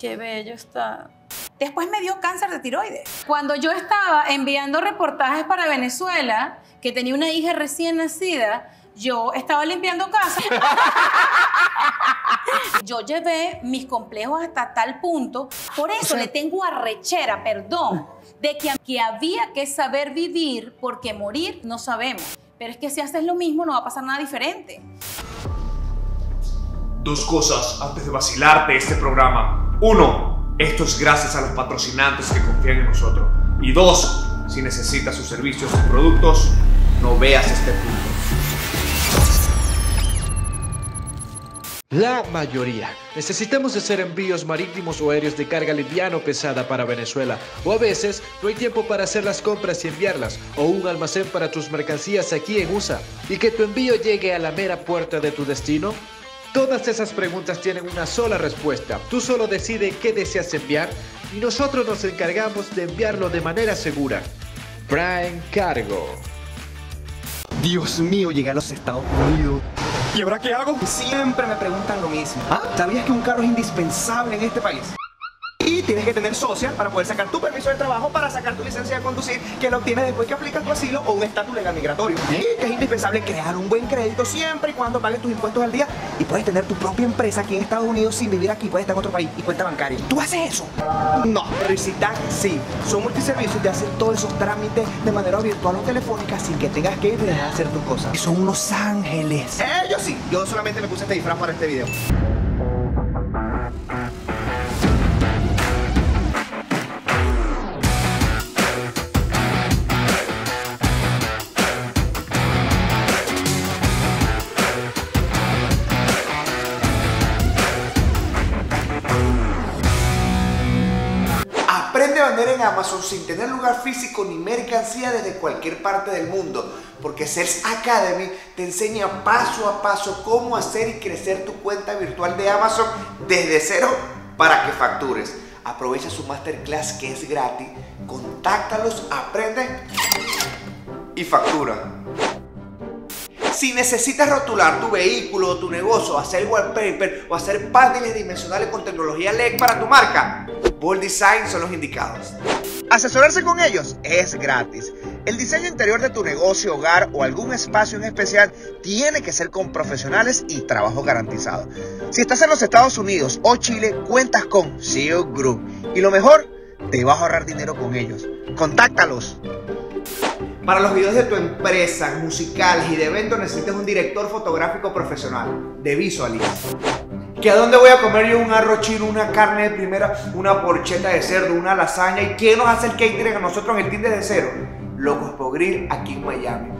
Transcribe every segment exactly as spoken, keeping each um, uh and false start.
Qué bello está. Después me dio cáncer de tiroides. Cuando yo estaba enviando reportajes para Venezuela, que tenía una hija recién nacida, yo estaba limpiando casa. Yo llevé mis complejos hasta tal punto. Por eso le tengo arrechera, perdón, de que, que había que saber vivir porque morir no sabemos. Pero es que si haces lo mismo no va a pasar nada diferente. Dos cosas antes de vacilarte este programa. Uno. Esto es gracias a los patrocinantes que confían en nosotros. Y dos, si necesitas sus servicios o productos, no veas este punto. La mayoría. Necesitamos hacer envíos marítimos o aéreos de carga liviana o pesada para Venezuela. O a veces, no hay tiempo para hacer las compras y enviarlas. O un almacén para tus mercancías aquí en U S A. Y que tu envío llegue a la mera puerta de tu destino. Todas esas preguntas tienen una sola respuesta. Tú solo decides qué deseas enviar y nosotros nos encargamos de enviarlo de manera segura. Prime Cargo. Dios mío, llegué a los Estados Unidos. ¿Y ahora qué hago? Siempre me preguntan lo mismo. ¿Ah? ¿Sabías que un carro es indispensable en este país? Y tienes que tener social para poder sacar tu permiso de trabajo, para sacar tu licencia de conducir, que la obtienes después que aplicas tu asilo o un estatus legal migratorio. Y que es indispensable crear un buen crédito siempre y cuando pagues tus impuestos al día. Y puedes tener tu propia empresa aquí en Estados Unidos sin vivir aquí, puedes estar en otro país y cuenta bancaria. ¿Tú haces eso? No. Resettag sí. Son multiservicios y te hacen todos esos trámites de manera virtual o telefónica sin que tengas que ir a hacer tus cosas. Y son unos ángeles. Ellos sí. Yo solamente me puse este disfraz para este video. En Amazon sin tener lugar físico ni mercancía desde cualquier parte del mundo, porque Sales Academy te enseña paso a paso cómo hacer y crecer tu cuenta virtual de Amazon desde cero para que factures. Aprovecha su masterclass que es gratis, contáctalos, aprende y factura. Si necesitas rotular tu vehículo o tu negocio, hacer wallpaper o hacer paneles dimensionales con tecnología L E D para tu marca, Bold Design son los indicados. Asesorarse con ellos es gratis. El diseño interior de tu negocio, hogar o algún espacio en especial tiene que ser con profesionales y trabajo garantizado. Si estás en los Estados Unidos o Chile, cuentas con C E O Group. Y lo mejor, te vas a ahorrar dinero con ellos. ¡Contáctalos! Para los videos de tu empresa, musicales y de eventos necesitas un director fotográfico profesional, de visualista. ¿Que a dónde voy a comer yo un arroz chino, una carne de primera, una porcheta de cerdo, una lasaña? ¿Y quién nos hace el catering a nosotros en el team desde cero? Locos Pogril, aquí en Miami.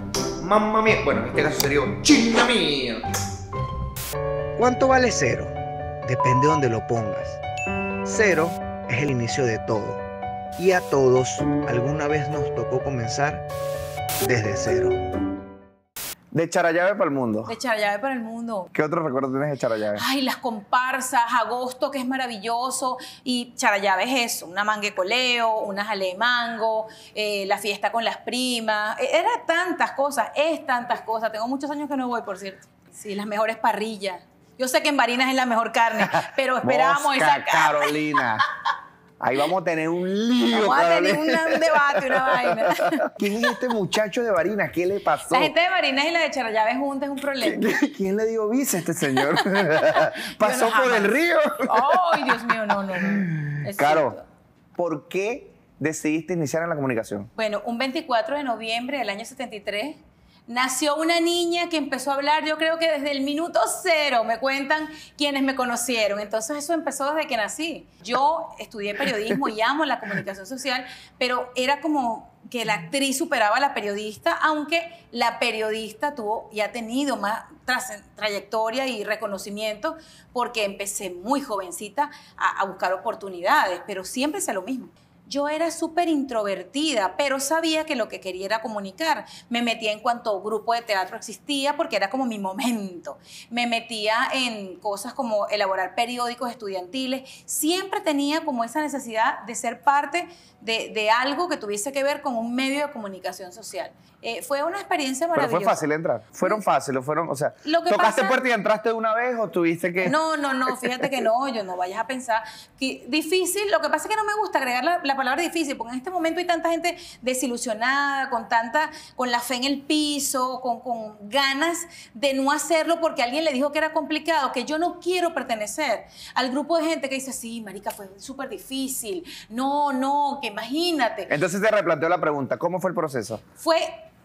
Mamma mía, bueno, en este caso sería chinga mía. ¿Cuánto vale cero? Depende de donde lo pongas. Cero es el inicio de todo. Y a todos, alguna vez nos tocó comenzar desde cero. De Charallave para el mundo. De Charallave para el mundo. ¿Qué otro recuerdo tienes de Charallave? Ay, las comparsas, agosto, que es maravilloso. Y Charallave es eso, una manguecoleo, una jalea de mango, eh, la fiesta con las primas. Era tantas cosas, es tantas cosas. Tengo muchos años que no voy, por cierto. Sí, las mejores parrillas. Yo sé que en Barinas es la mejor carne, pero esperábamos esa carne. Carolina. Ahí vamos a tener un lío. Vamos a tener un debate, una vaina. ¿Quién es este muchacho de Barinas? ¿Qué le pasó? La gente de Barinas y la de Charallave juntas es un problema. ¿Quién le dio visa a este señor? Pasó por el río. Ay, Dios mío, no, no, no. Caro, ¿por qué decidiste iniciar en la comunicación? Bueno, un veinticuatro de noviembre del año setenta y tres nació una niña que empezó a hablar, yo creo que desde el minuto cero, me cuentan quienes me conocieron. Entonces eso empezó desde que nací. Yo estudié periodismo y amo la comunicación social, pero era como que la actriz superaba a la periodista, aunque la periodista tuvo y ha tenido más trayectoria y reconocimiento, porque empecé muy jovencita a, a buscar oportunidades, pero siempre hice lo mismo. Yo era súper introvertida, pero sabía que lo que quería era comunicar. Me metía en cuanto grupo de teatro existía, porque era como mi momento. Me metía en cosas como elaborar periódicos estudiantiles. Siempre tenía como esa necesidad de ser parte de, de algo que tuviese que ver con un medio de comunicación social. Eh, fue una experiencia maravillosa. ¿Pero fue fácil entrar? ¿Fueron fáciles? Fueron, o sea, lo que ¿tocaste pasa... puerta y entraste de una vez o tuviste que...? No, no, no, fíjate que no, yo no vayas a pensar. Que difícil, lo que pasa es que no me gusta agregar la, la palabra difícil, porque en este momento hay tanta gente desilusionada, con tanta, con la fe en el piso, con, con ganas de no hacerlo porque alguien le dijo que era complicado, que yo no quiero pertenecer al grupo de gente que dice, sí, marica, fue súper difícil, no, no, que imagínate. Entonces te replanteó la pregunta, ¿cómo fue el proceso? Fue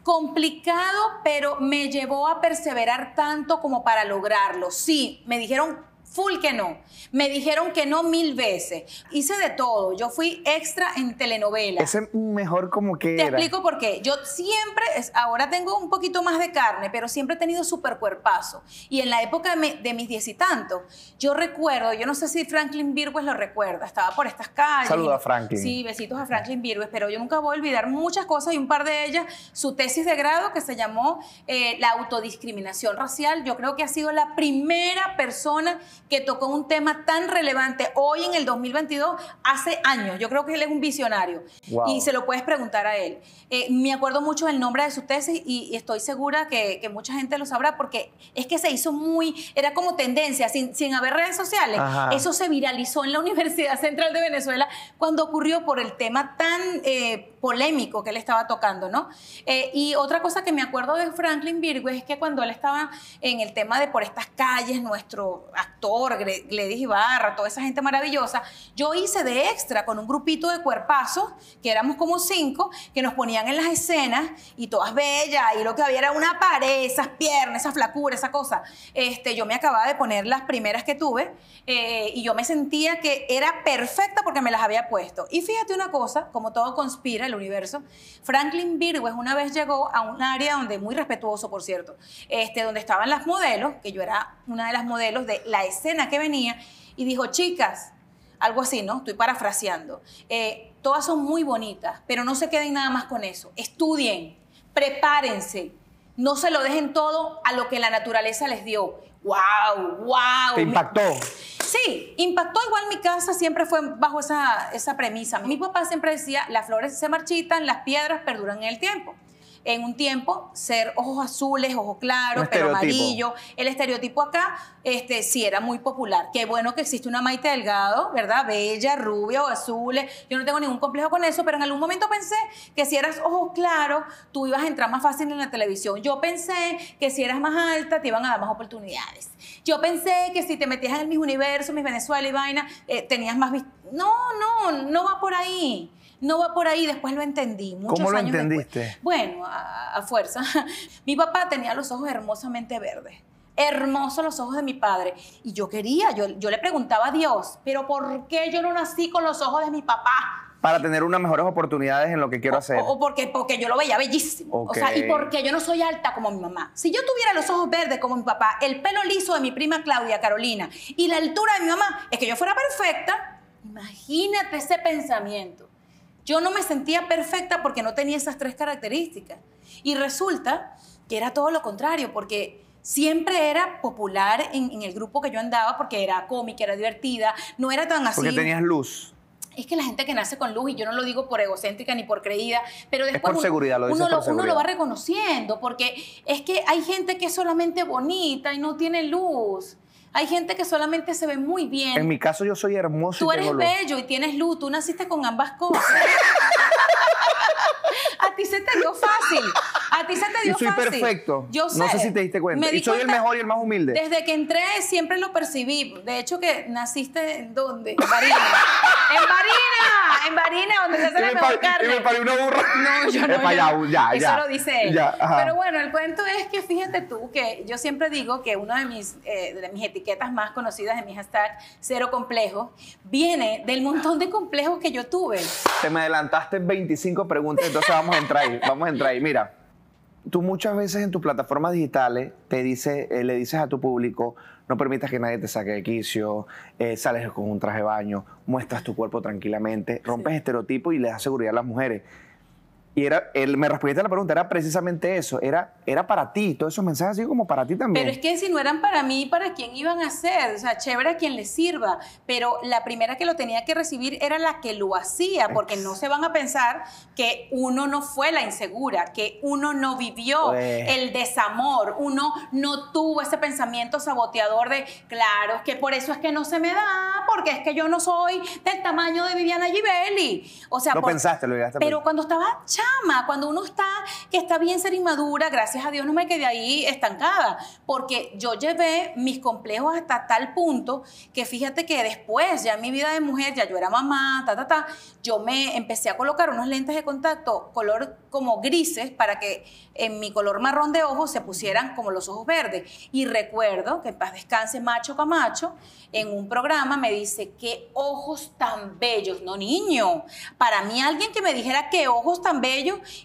complicado, pero me llevó a perseverar tanto como para lograrlo. Sí, me dijeron... full que no. Me dijeron que no mil veces. Hice de todo. Yo fui extra en telenovelas. Ese mejor como que Te era. explico por qué. Yo siempre, ahora tengo un poquito más de carne, pero siempre he tenido súper cuerpazo. Y en la época de mis diez y tantos, yo recuerdo, yo no sé si Franklin Virgüez lo recuerda, estaba por estas calles. Saludos a Franklin. Sí, besitos a Franklin Virgüez, pero yo nunca voy a olvidar muchas cosas y un par de ellas. Su tesis de grado que se llamó eh, La autodiscriminación racial. Yo creo que ha sido la primera persona que tocó un tema tan relevante hoy en el dos mil veintidós, hace años. Yo creo que él es un visionario. Wow. Y se lo puedes preguntar a él. Eh, me acuerdo mucho del nombre de su tesis y, y estoy segura que, que mucha gente lo sabrá porque es que se hizo muy... Era como tendencia, sin, sin haber redes sociales. Ajá. Eso se viralizó en la Universidad Central de Venezuela cuando ocurrió por el tema tan eh, polémico que él estaba tocando, ¿no? Eh, y otra cosa que me acuerdo de Franklin Virgüez es que cuando él estaba en el tema de Por estas calles, nuestro actor Gladys Ibarra, toda esa gente maravillosa, yo hice de extra con un grupito de cuerpazos, que éramos como cinco, que nos ponían en las escenas y todas bellas, y lo que había era una pared, esas piernas, esa flacura, esa cosa. Este, yo me acababa de poner las primeras que tuve eh, y yo me sentía que era perfecta porque me las había puesto. Y fíjate una cosa, como todo conspira el universo, Franklin Virgüez una vez llegó a un área donde, muy respetuoso por cierto, este, donde estaban las modelos, que yo era una de las modelos de la escena que venía y dijo, chicas, algo así, ¿no? Estoy parafraseando. Eh, todas son muy bonitas, pero no se queden nada más con eso. Estudien, prepárense, no se lo dejen todo a lo que la naturaleza les dio. ¡Wow! ¡Wow! ¿Te impactó? Sí, impactó. Igual mi casa siempre fue bajo esa, esa premisa. Mi papá siempre decía, las flores se marchitan, las piedras perduran en el tiempo. En un tiempo, ser ojos azules, ojos claros, pelo amarillo. El estereotipo acá este, sí era muy popular. Qué bueno que existe una Maite Delgado, ¿verdad? Bella, rubia o azules. Yo no tengo ningún complejo con eso, pero en algún momento pensé que si eras ojos claros, tú ibas a entrar más fácil en la televisión. Yo pensé que si eras más alta, te iban a dar más oportunidades. Yo pensé que si te metías en el Mis Universo, Mis Venezuela y vaina, eh, tenías más... No, no, no va por ahí. No va por ahí, después lo entendí. Muchos ¿Cómo lo años entendiste? Después. Bueno, a, a fuerza. Mi papá tenía los ojos hermosamente verdes. Hermosos los ojos de mi padre. Y yo quería, yo, yo le preguntaba a Dios, ¿pero por qué yo no nací con los ojos de mi papá? Para tener unas mejores oportunidades en lo que quiero o, hacer. O, o porque, porque yo lo veía bellísimo. Okay. O sea, y porque yo no soy alta como mi mamá. Si yo tuviera los ojos verdes como mi papá, el pelo liso de mi prima Claudia Carolina y la altura de mi mamá, es que yo fuera perfecta. Imagínate ese pensamiento. Yo no me sentía perfecta porque no tenía esas tres características. Y resulta que era todo lo contrario, porque siempre era popular en, en el grupo que yo andaba, porque era cómica, era divertida, no era tan así. Porque tenías luz. Es que la gente que nace con luz, y yo no lo digo por egocéntrica ni por creída, pero después por uno, seguridad, lo uno, por lo, seguridad. uno lo va reconociendo, porque es que hay gente que es solamente bonita y no tiene luz. Hay gente que solamente se ve muy bien. En mi caso, yo soy hermoso. Tú y eres bello y tienes luz. Tú naciste con ambas cosas. A ti se te dio fácil. A ti se te dio fácil. Yo soy perfecto. Yo sé. No sé si te diste cuenta. Y soy el mejor y el más humilde. Desde que entré, siempre lo percibí. De hecho, que naciste ¿en dónde? En Barina. ¡En Barina! En Barina, donde se hace la mejor carne. Y me paré una burra. No, yo no. Yo, ya, eso ya, lo dice él. Ya, pero bueno, el cuento es que fíjate tú que yo siempre digo que una de mis, eh, de mis etiquetas más conocidas de mi hashtag, cero complejos, viene del montón de complejos que yo tuve. Te me adelantaste veinticinco preguntas, entonces vamos a entrar ahí. Vamos a entrar ahí. Mira, tú muchas veces en tus plataformas digitales te dice, eh, le dices a tu público, no permitas que nadie te saque de quicio, eh, sales con un traje de baño, muestras tu cuerpo tranquilamente, rompes sí. estereotipos y le das seguridad a las mujeres. Y era, él, me respondiste a la pregunta, era precisamente eso, era, era para ti, todos esos mensajes así como para ti también. Pero es que si no eran para mí, ¿para quién iban a ser? O sea, chévere a quien les sirva, pero la primera que lo tenía que recibir era la que lo hacía, porque es... no se van a pensar que uno no fue la insegura, que uno no vivió pues... el desamor, uno no tuvo ese pensamiento saboteador de, claro, que por eso es que no se me da, porque es que yo no soy del tamaño de Viviana Givelli. O sea, no por... pensaste, lo llegaste. Pero por... cuando estaba chavo, cuando uno está, que está bien ser inmadura, gracias a Dios no me quedé ahí estancada, porque yo llevé mis complejos hasta tal punto que fíjate que después, ya en mi vida de mujer, ya yo era mamá, ta, ta, ta, yo me empecé a colocar unos lentes de contacto color como grises para que en mi color marrón de ojos se pusieran como los ojos verdes. Y recuerdo que en paz descanse Macho Camacho, en un programa me dice, qué ojos tan bellos, no niño, para mí alguien que me dijera qué ojos tan bellos,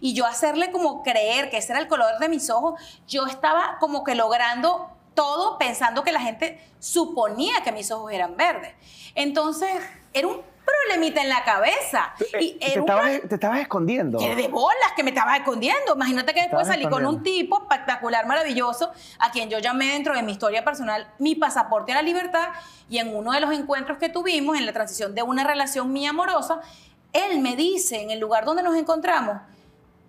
y yo hacerle como creer que ese era el color de mis ojos, yo estaba como que logrando todo pensando que la gente suponía que mis ojos eran verdes. Entonces, era un problemita en la cabeza. Y te, estabas, una... te estabas escondiendo. Que de bolas que me estabas escondiendo. Imagínate que después salí con un tipo espectacular, maravilloso, a quien yo llamé dentro de mi historia personal mi pasaporte a la libertad, y en uno de los encuentros que tuvimos en la transición de una relación mía amorosa, él me dice, en el lugar donde nos encontramos,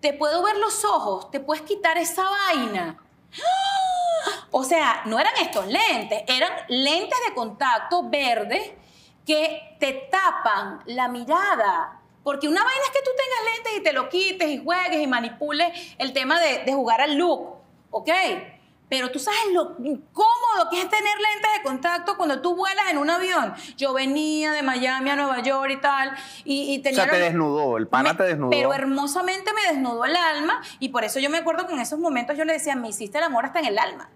te puedo ver los ojos, te puedes quitar esa vaina. ¡Ah! O sea, no eran estos lentes, eran lentes de contacto verdes que te tapan la mirada. Porque una vaina es que tú tengas lentes y te lo quites y juegues y manipules el tema de, de jugar al look, ¿ok? Pero tú sabes lo incómodo que es tener lentes de contacto cuando tú vuelas en un avión. Yo venía de Miami a Nueva York y tal. Y, y tenía o sea, te desnudó, el pana me, te desnudó. Pero hermosamente me desnudó el alma. Y por eso yo me acuerdo que en esos momentos yo le decía, me hiciste el amor hasta en el alma.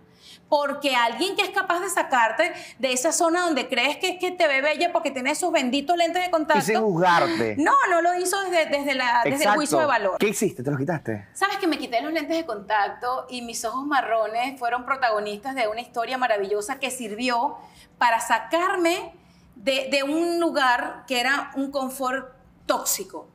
Porque alguien que es capaz de sacarte de esa zona donde crees que es que te ve bella porque tiene esos benditos lentes de contacto. Y sin juzgarte. No, no lo hizo desde, desde, la, desde el juicio de valor. ¿Qué hiciste? ¿Te los quitaste? Sabes que me quité los lentes de contacto y mis ojos marrones fueron protagonistas de una historia maravillosa que sirvió para sacarme de, de un lugar que era un confort tóxico.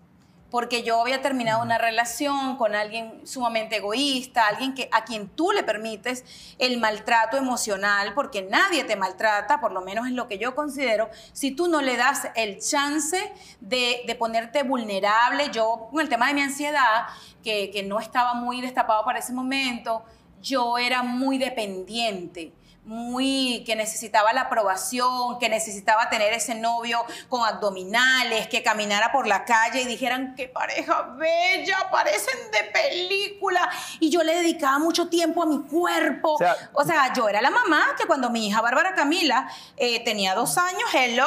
Porque yo había terminado una relación con alguien sumamente egoísta, alguien que, a quien tú le permites el maltrato emocional, porque nadie te maltrata, por lo menos es lo que yo considero, si tú no le das el chance de, de ponerte vulnerable. Yo, con el tema de mi ansiedad, que, que no estaba muy destapado para ese momento, yo era muy dependiente. Muy, que necesitaba la aprobación, que necesitaba tener ese novio con abdominales, que caminara por la calle y dijeran, qué pareja bella, parecen de película. Y yo le dedicaba mucho tiempo a mi cuerpo. O sea, o sea yo era la mamá que cuando mi hija Bárbara Camila eh, tenía dos años, hello,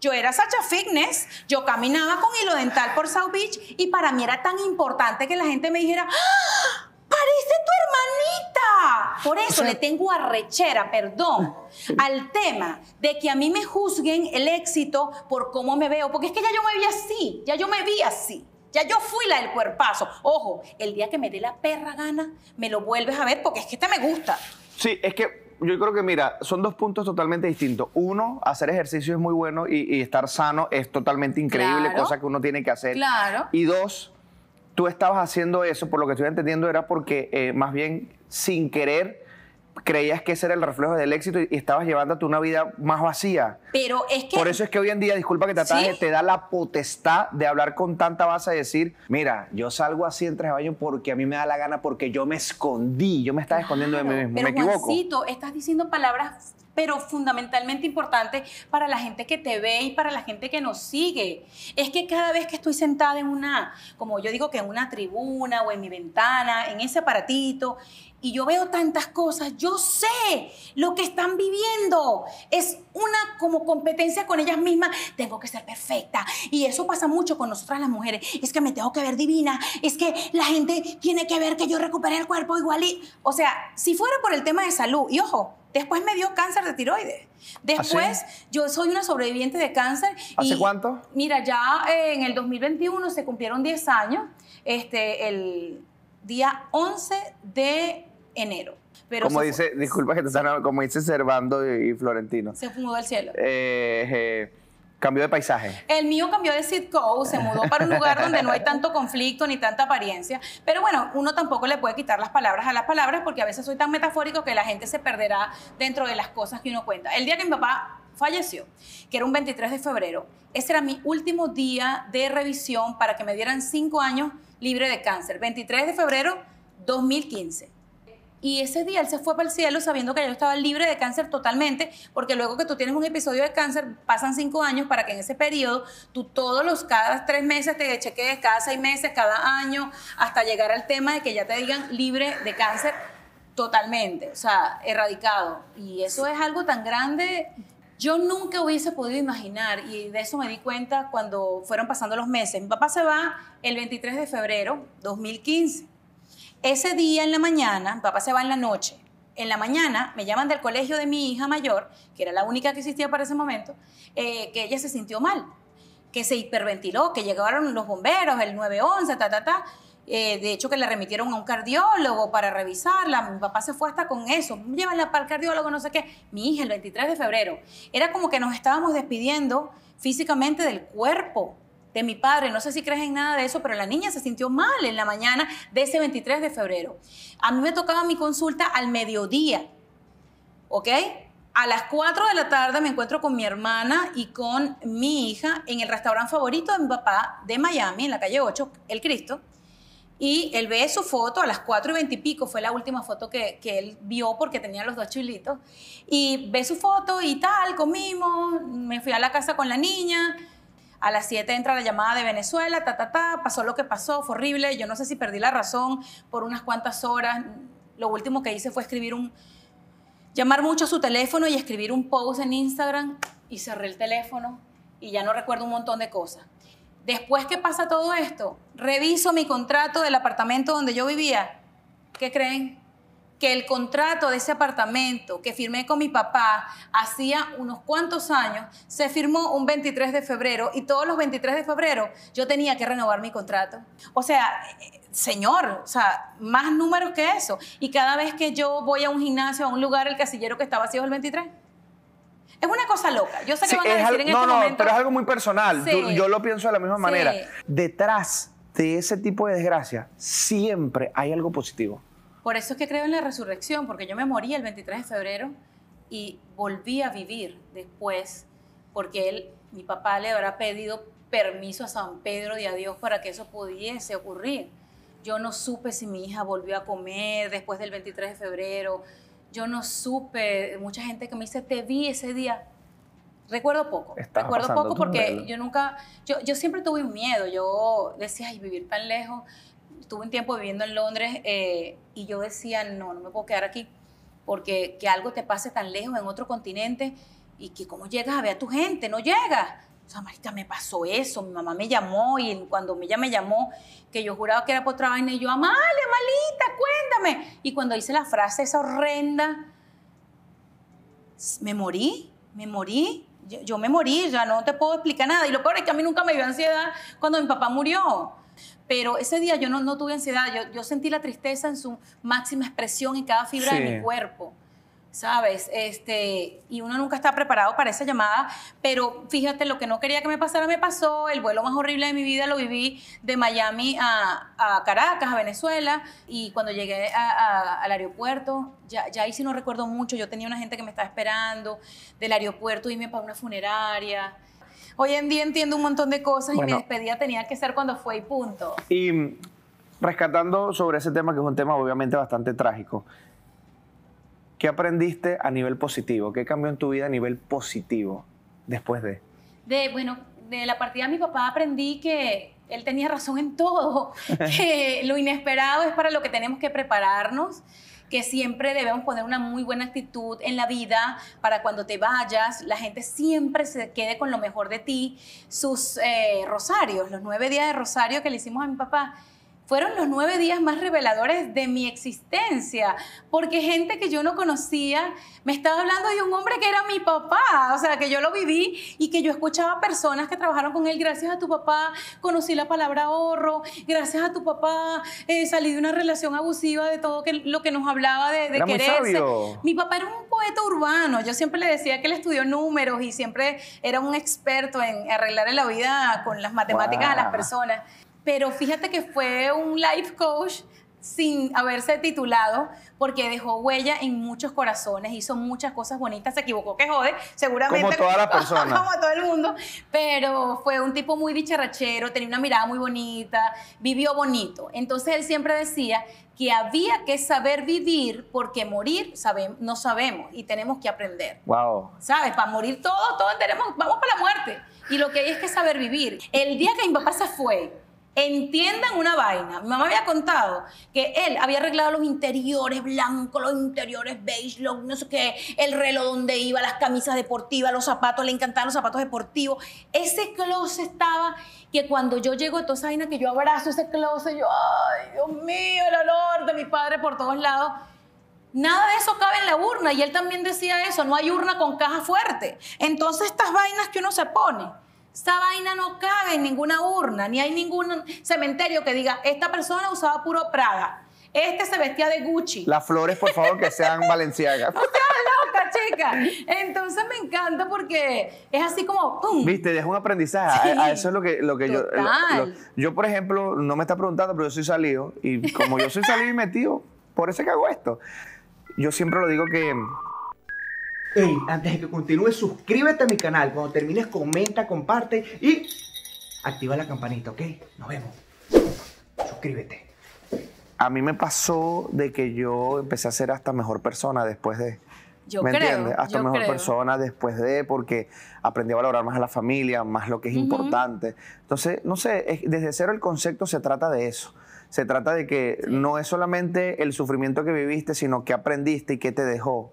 yo era Sacha Fitness, yo caminaba con hilo dental por South Beach y para mí era tan importante que la gente me dijera, ¡ah! ¡Parece tu hermanita! Por eso o sea, le tengo arrechera, perdón, al tema de que a mí me juzguen el éxito por cómo me veo. Porque es que ya yo me vi así, ya yo me vi así. Ya yo fui la del cuerpazo. Ojo, el día que me dé la perra gana, me lo vuelves a ver porque es que esta me gusta. Sí, es que yo creo que, mira, son dos puntos totalmente distintos. Uno, hacer ejercicio es muy bueno y, y estar sano es totalmente increíble, claro, cosa que uno tiene que hacer. Claro. Y dos... tú estabas haciendo eso, por lo que estoy entendiendo, era porque eh, más bien sin querer creías que ese era el reflejo del éxito y estabas llevándote una vida más vacía. Pero es que... por eso es que hoy en día, disculpa que te ataje, ¿sí? Te da la potestad de hablar con tanta base y decir, mira, yo salgo así en traje de baño porque a mí me da la gana, porque yo me escondí, yo me estaba claro, escondiendo de mí mismo. Pero, ¿me equivoco? Juancito, estás diciendo palabras... pero fundamentalmente importante para la gente que te ve y para la gente que nos sigue. Es que cada vez que estoy sentada en una, como yo digo que en una tribuna o en mi ventana, en ese aparatito, y yo veo tantas cosas, yo sé lo que están viviendo. Es una como competencia con ellas mismas. Tengo que ser perfecta. Y eso pasa mucho con nosotras las mujeres. Es que me tengo que ver divina. Es que la gente tiene que ver que yo recuperé el cuerpo igual y... O sea, si fuera por el tema de salud, y ojo, después me dio cáncer de tiroides. Después, ¿así? Yo soy una sobreviviente de cáncer. ¿Hace y, cuánto? Mira, ya eh, en el dos mil veintiuno se cumplieron diez años, este, el día once de enero. Pero como dice, fue, disculpa que te están, como dice Servando y, y Florentino. Se mudó al cielo. Eh, eh, cambió de paisaje. El mío cambió de sitcom, se mudó para un lugar donde no hay tanto conflicto ni tanta apariencia. Pero bueno, uno tampoco le puede quitar las palabras a las palabras porque a veces soy tan metafórico que la gente se perderá dentro de las cosas que uno cuenta. El día que mi papá falleció, que era un veintitrés de febrero, ese era mi último día de revisión para que me dieran cinco años libre de cáncer. veintitrés de febrero dos mil quince. Y ese día él se fue para el cielo sabiendo que yo estaba libre de cáncer totalmente, porque luego que tú tienes un episodio de cáncer, pasan cinco años para que en ese periodo tú todos los, cada tres meses te chequees, cada seis meses, cada año, hasta llegar al tema de que ya te digan libre de cáncer totalmente, o sea, erradicado. Y eso es algo tan grande. Yo nunca hubiese podido imaginar, y de eso me di cuenta cuando fueron pasando los meses. Mi papá se va el veintitrés de febrero dos mil quince. Ese día en la mañana, mi papá se va en la noche. En la mañana me llaman del colegio de mi hija mayor, que era la única que existía para ese momento, eh, que ella se sintió mal, que se hiperventiló, que llegaron los bomberos, el nueve once, ta, ta, ta. Eh, de hecho, que la remitieron a un cardiólogo para revisarla. Mi papá se fue hasta con eso. Llévanla para el cardiólogo, no sé qué. Mi hija, el veintitrés de febrero. Era como que nos estábamos despidiendo físicamente del cuerpo de mi padre, no sé si crees en nada de eso, pero la niña se sintió mal en la mañana de ese veintitrés de febrero. A mí me tocaba mi consulta al mediodía, ¿ok? A las cuatro de la tarde me encuentro con mi hermana y con mi hija en el restaurante favorito de mi papá de Miami, en la calle ocho, El Cristo, y él ve su foto a las cuatro y veinte y pico, fue la última foto que, que él vio porque tenía los dos chulitos, y ve su foto y tal, comimos, me fui a la casa con la niña. A las siete entra la llamada de Venezuela, ta, ta, ta, pasó lo que pasó, fue horrible. Yo no sé si perdí la razón por unas cuantas horas. Lo último que hice fue escribir un... llamar mucho a su teléfono y escribir un post en Instagram y cerré el teléfono y ya no recuerdo un montón de cosas. Después que pasa todo esto, reviso mi contrato del apartamento donde yo vivía. ¿Qué creen? Que el contrato de ese apartamento que firmé con mi papá hacía unos cuantos años, se firmó un veintitrés de febrero y todos los veintitrés de febrero yo tenía que renovar mi contrato. O sea, señor, o sea, más números que eso. Y cada vez que yo voy a un gimnasio, a un lugar, el casillero que está vacío es el veintitrés. Es una cosa loca. Yo sé que sí, van a decir algo, en no, este no, momento... No, no, pero es algo muy personal. Sí, yo, yo lo pienso de la misma sí. manera. Detrás de ese tipo de desgracia siempre hay algo positivo. Por eso es que creo en la resurrección, porque yo me morí el veintitrés de febrero y volví a vivir después, porque él, mi papá le habrá pedido permiso a San Pedro y a Dios para que eso pudiese ocurrir. Yo no supe si mi hija volvió a comer después del veintitrés de febrero. Yo no supe, mucha gente que me dice, te vi ese día. Recuerdo poco, Estaba recuerdo poco porque yo nunca, yo, yo siempre tuve un miedo. Yo decía, ay, vivir tan lejos. Estuve un tiempo viviendo en Londres eh, y yo decía, no, no me puedo quedar aquí porque que algo te pase tan lejos en otro continente y que cómo llegas a ver a tu gente, no llegas. O sea, marica, me pasó eso, mi mamá me llamó y cuando ella me llamó, que yo juraba que era por otra vaina y yo, Amalia, Amalita, cuéntame. Y cuando hice la frase esa horrenda, me morí, me morí. Yo, yo me morí, ya no te puedo explicar nada. Y lo peor es que a mí nunca me dio ansiedad cuando mi papá murió. Pero ese día yo no, no tuve ansiedad, yo, yo sentí la tristeza en su máxima expresión en cada fibra sí. de mi cuerpo, ¿sabes? Este, y uno nunca está preparado para esa llamada, pero fíjate, lo que no quería que me pasara me pasó, el vuelo más horrible de mi vida lo viví de Miami a, a Caracas, a Venezuela, y cuando llegué a, a, al aeropuerto, ya, ya ahí sí no recuerdo mucho, yo tenía una gente que me estaba esperando del aeropuerto, irme para una funeraria. Hoy en día entiendo un montón de cosas bueno, y mi despedida tenía que ser cuando fue y punto. Y rescatando sobre ese tema, que es un tema obviamente bastante trágico, ¿qué aprendiste a nivel positivo? ¿Qué cambió en tu vida a nivel positivo después de? de bueno, de la partida de mi papá aprendí que él tenía razón en todo, que lo inesperado es para lo que tenemos que prepararnos, que siempre debemos poner una muy buena actitud en la vida para cuando te vayas, la gente siempre se quede con lo mejor de ti. Sus eh, rosarios, los nueve días de rosario que le hicimos a mi papá, fueron los nueve días más reveladores de mi existencia, porque gente que yo no conocía me estaba hablando de un hombre que era mi papá, o sea, que yo lo viví y que yo escuchaba personas que trabajaron con él. Gracias a tu papá conocí la palabra ahorro, gracias a tu papá eh, salí de una relación abusiva, de todo que, lo que nos hablaba de, de era quererse. Muy sabio. Mi papá era un poeta urbano, yo siempre le decía que él estudió números y siempre era un experto en arreglar la vida con las matemáticas wow. a las personas. Pero fíjate que fue un life coach sin haberse titulado, porque dejó huella en muchos corazones, hizo muchas cosas bonitas, se equivocó que jode, seguramente como todas las personas, como todo el mundo, pero fue un tipo muy bicharrachero, tenía una mirada muy bonita, vivió bonito. Entonces él siempre decía que había que saber vivir, porque morir sabe, no sabemos y tenemos que aprender. Wow. ¿Sabes? Para morir todos, todos tenemos, vamos para la muerte. Y lo que hay es que saber vivir. El día que mi papá se fue, entiendan una vaina. Mi mamá había contado que él había arreglado los interiores blancos, los interiores beige, los, no sé qué, el reloj donde iba, las camisas deportivas, los zapatos, le encantaban los zapatos deportivos. Ese closet estaba que cuando yo llego, toda esa vaina que yo abrazo ese closet, yo, ay, Dios mío, el olor de mi padre por todos lados. Nada de eso cabe en la urna. Y él también decía eso, no hay urna con caja fuerte. Entonces estas vainas que uno se pone, esta vaina no cabe en ninguna urna, ni hay ningún cementerio que diga, esta persona usaba puro Prada, este se vestía de Gucci. Las flores, por favor, que sean valenciagas. No seas loca, chica. Entonces me encanta porque es así como, ¡pum! Viste, es un aprendizaje. Sí, a, a eso es lo que, lo que yo... Lo, lo, yo, por ejemplo, no me está preguntando, pero yo soy salido. Y como yo soy salido y metido, por eso que hago esto. Yo siempre lo digo que... Hey, antes de que continúes, suscríbete a mi canal. Cuando termines, comenta, comparte y activa la campanita, ¿ok? Nos vemos. Suscríbete. A mí me pasó de que yo empecé a ser hasta mejor persona después de... Yo ¿Me creo, entiendes? Hasta yo mejor creo. persona después de... Porque aprendí a valorar más a la familia, más lo que es uh-huh. importante. Entonces, no sé, es, desde cero el concepto se trata de eso. Se trata de que sí. no es solamente el sufrimiento que viviste, sino que aprendiste y qué te dejó.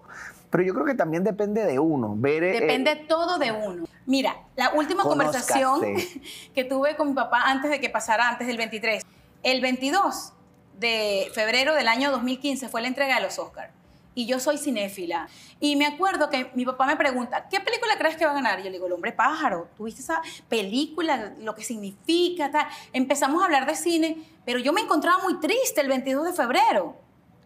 Pero yo creo que también depende de uno. Ver, depende eh, todo de uno. Mira, la última conozcaste. conversación que tuve con mi papá antes de que pasara, antes del veintitrés. El veintidós de febrero del año dos mil quince fue la entrega de los Oscars. Y yo soy cinéfila. Y me acuerdo que mi papá me pregunta, ¿qué película crees que va a ganar? Y yo le digo, El Hombre Pájaro. ¿Tú viste esa película? Lo que significa, tal. Empezamos a hablar de cine, pero yo me encontraba muy triste el veintidós de febrero.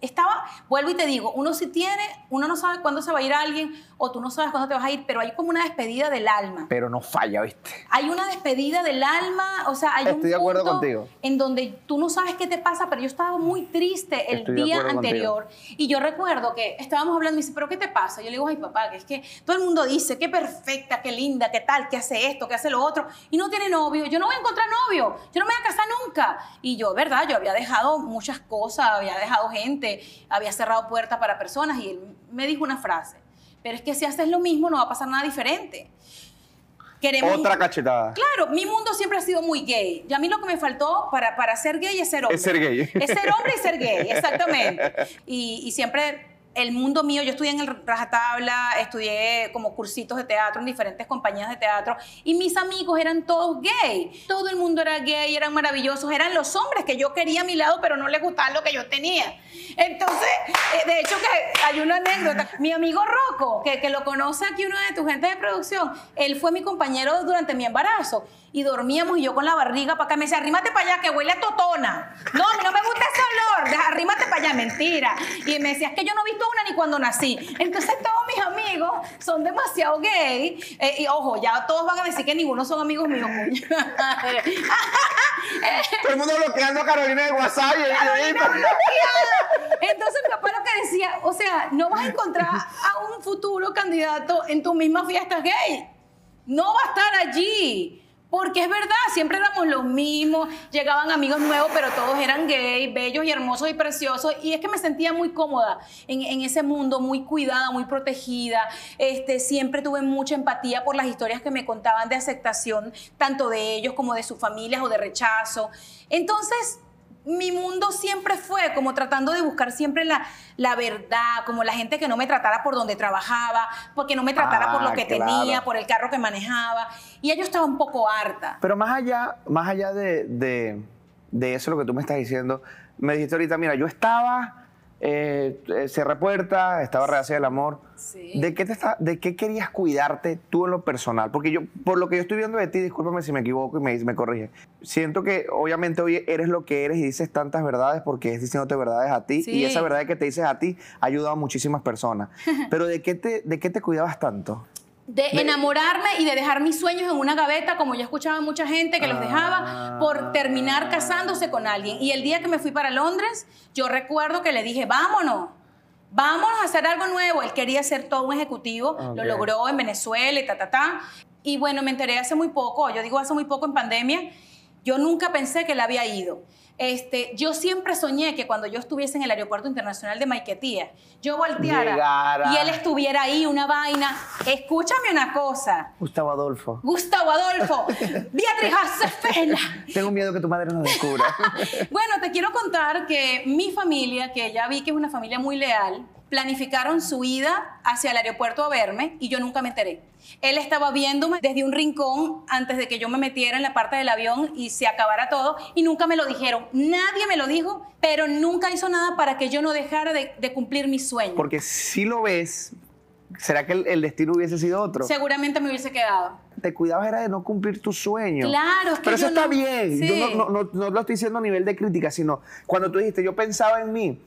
Estaba, vuelvo y te digo, uno sí tiene, uno no sabe cuándo se va a ir alguien o tú no sabes cuándo te vas a ir, pero hay como una despedida del alma. Pero no falla, ¿viste? Hay una despedida del alma, o sea, hay Estoy un de acuerdo punto contigo. en donde tú no sabes qué te pasa, pero yo estaba muy triste el Estoy día anterior. Contigo. Y yo recuerdo que estábamos hablando y me dice, ¿pero qué te pasa? Yo le digo, ay, papá, que es que todo el mundo dice, qué perfecta, qué linda, qué tal, qué hace esto, qué hace lo otro, y no tiene novio. Yo no voy a encontrar novio, yo no me voy a casar nunca. Y yo, verdad, yo había dejado muchas cosas, había dejado gente, había cerrado puertas para personas y él me dijo una frase, pero es que si haces lo mismo no va a pasar nada diferente. Queremos otra cachetada. Claro, mi mundo siempre ha sido muy gay. Y a mí lo que me faltó para, para ser gay es ser hombre. Es ser gay. Es ser hombre y ser gay, exactamente. Y, y siempre el mundo mío, yo estudié en el rajatabla, estudié como cursitos de teatro en diferentes compañías de teatro y mis amigos eran todos gay. Todo el mundo era gay, eran maravillosos, eran los hombres que yo quería a mi lado pero no les gustaba lo que yo tenía. Entonces, de hecho que hay una anécdota. Mi amigo Rocco, que, que lo conoce aquí, uno de tus gente de producción, él fue mi compañero durante mi embarazo y dormíamos y yo con la barriga para acá. Me decía, arrímate para allá que huele a totona. No, a mí no me gusta ese olor. Arrímate para allá, mentira. Y me decía, es que yo no he visto una ni cuando nací. Entonces todos mis amigos son demasiado gay. Eh, y ojo, ya todos van a decir que ninguno son amigos míos. Todo el mundo bloqueando a Carolina de WhatsApp. Y Carolina bloqueada. Entonces mi papá lo que decía, o sea, no vas a encontrar a un futuro candidato en tus mismas fiestas gay. No va a estar allí. Porque es verdad, siempre éramos los mismos, llegaban amigos nuevos, pero todos eran gay, bellos y hermosos y preciosos. Y es que me sentía muy cómoda en, en ese mundo, muy cuidada, muy protegida. Este, siempre tuve mucha empatía por las historias que me contaban de aceptación, tanto de ellos como de sus familias o de rechazo. Entonces, mi mundo siempre fue como tratando de buscar siempre la, la verdad, como la gente que no me tratara por donde trabajaba, porque no me tratara ah, por lo que claro. tenía, por el carro que manejaba. Y yo estaba un poco harta. Pero más allá, más allá de, de, de eso lo que tú me estás diciendo. Me dijiste ahorita, mira, yo estaba, eh, eh, cerré puertas, estaba reacia del amor. Sí. ¿De qué te está, de qué querías cuidarte tú en lo personal? Porque yo, por lo que yo estoy viendo de ti, discúlpame si me equivoco y me, me corrige, siento que obviamente hoy eres lo que eres y dices tantas verdades porque es diciéndote verdades a ti. Sí. Y esa verdad que te dices a ti ha ayudado a muchísimas personas. Pero ¿de qué te, de qué te cuidabas tanto? De enamorarme y de dejar mis sueños en una gaveta, como yo escuchaba a mucha gente que los dejaba por terminar casándose con alguien. Y el día que me fui para Londres, yo recuerdo que le dije, vámonos, vámonos a hacer algo nuevo. Él quería ser todo un ejecutivo, okay. Lo logró en Venezuela y ta, ta, ta. Y bueno, me enteré hace muy poco, yo digo hace muy poco en pandemia, yo nunca pensé que él había ido. Este, yo siempre soñé que cuando yo estuviese en el aeropuerto internacional de Maiquetía, yo volteara Llegara. y él estuviera ahí, una vaina. Escúchame una cosa. Gustavo Adolfo. Gustavo Adolfo. Beatriz Azofena. Tengo miedo que tu madre nos descubra. Bueno, te quiero contar que mi familia, que ya vi que es una familia muy leal, planificaron su ida hacia el aeropuerto a verme y yo nunca me enteré. Él estaba viéndome desde un rincón antes de que yo me metiera en la parte del avión y se acabara todo y nunca me lo dijeron. Nadie me lo dijo, pero nunca hizo nada para que yo no dejara de, de cumplir mis sueños. Porque si lo ves, ¿será que el, el destino hubiese sido otro? Seguramente me hubiese quedado. Te cuidabas era de no cumplir tus sueños. Claro, es que pero eso yo está no... bien. Sí. Yo no, no, no, no lo estoy diciendo a nivel de crítica, sino cuando tú dijiste, yo pensaba en mí.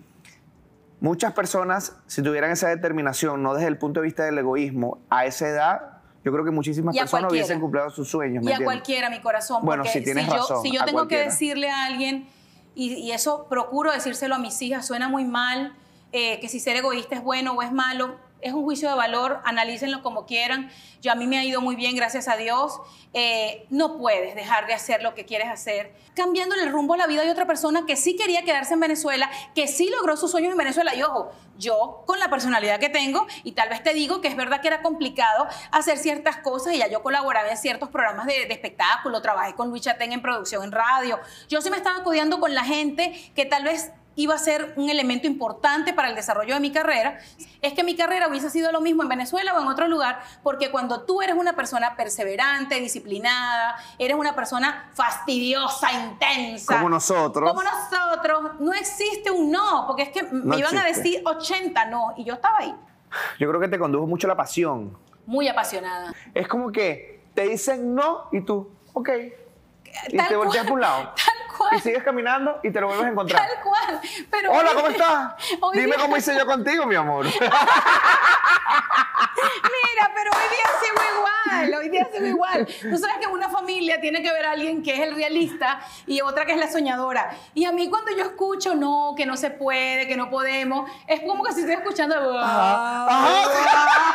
Muchas personas, si tuvieran esa determinación, no desde el punto de vista del egoísmo, a esa edad, yo creo que muchísimas personas hubiesen cumplido sus sueños. ¿Me y a entiendes? Cualquiera, mi corazón. Bueno, si tienes si razón. Yo, si yo tengo cualquiera. que decirle a alguien, y, y eso procuro decírselo a mis hijas, suena muy mal, eh, que si ser egoísta es bueno o es malo, es un juicio de valor, analícenlo como quieran. Yo, a mí me ha ido muy bien, gracias a Dios. Eh, no puedes dejar de hacer lo que quieres hacer. Cambiándole el rumbo a la vida de otra persona que sí quería quedarse en Venezuela, que sí logró sus sueños en Venezuela. Y ojo, yo con la personalidad que tengo, y tal vez te digo que es verdad que era complicado hacer ciertas cosas, y ya yo colaboraba en ciertos programas de, de espectáculo, trabajé con Luis Chaten en producción, en radio. Yo sí me estaba codeando con la gente que tal vez iba a ser un elemento importante para el desarrollo de mi carrera, es que mi carrera hubiese sido lo mismo en Venezuela o en otro lugar, porque cuando tú eres una persona perseverante, disciplinada, eres una persona fastidiosa, intensa. Como nosotros. Como nosotros. No existe un no, porque es que no me iban existe. a decir ochenta no, y yo estaba ahí. Yo creo que te condujo mucho la pasión. Muy apasionada. Es como que te dicen no y tú, ok. Y tal te volteas por un lado. Y sigues caminando y te lo vuelves a encontrar. Tal cual. Pero hola, ¿cómo estás? Dime día... cómo hice yo contigo, mi amor. Mira, pero hoy día sigo igual, hoy día sigo igual. Tú sabes que una familia tiene que ver a alguien que es el realista y otra que es la soñadora. Y a mí cuando yo escucho, no, que no se puede, que no podemos, es como que si estoy escuchando... Ajá. Ajá.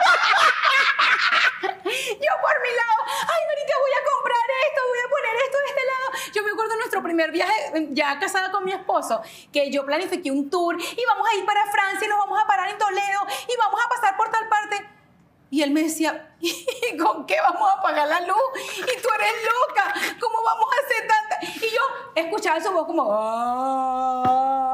Yo por mi lado, ay, Marita, voy a comprar esto, voy a poner esto de este lado. Yo me acuerdo de nuestro primer viaje, ya casada con mi esposo, que yo planifiqué un tour y vamos a ir para Francia y nos vamos a parar en Toledo y vamos a pasar por tal parte. Y él me decía, ¿y con qué vamos a pagar la luz? Y tú eres loca, ¿cómo vamos a hacer tanta? Y yo escuchaba su voz como... Oh.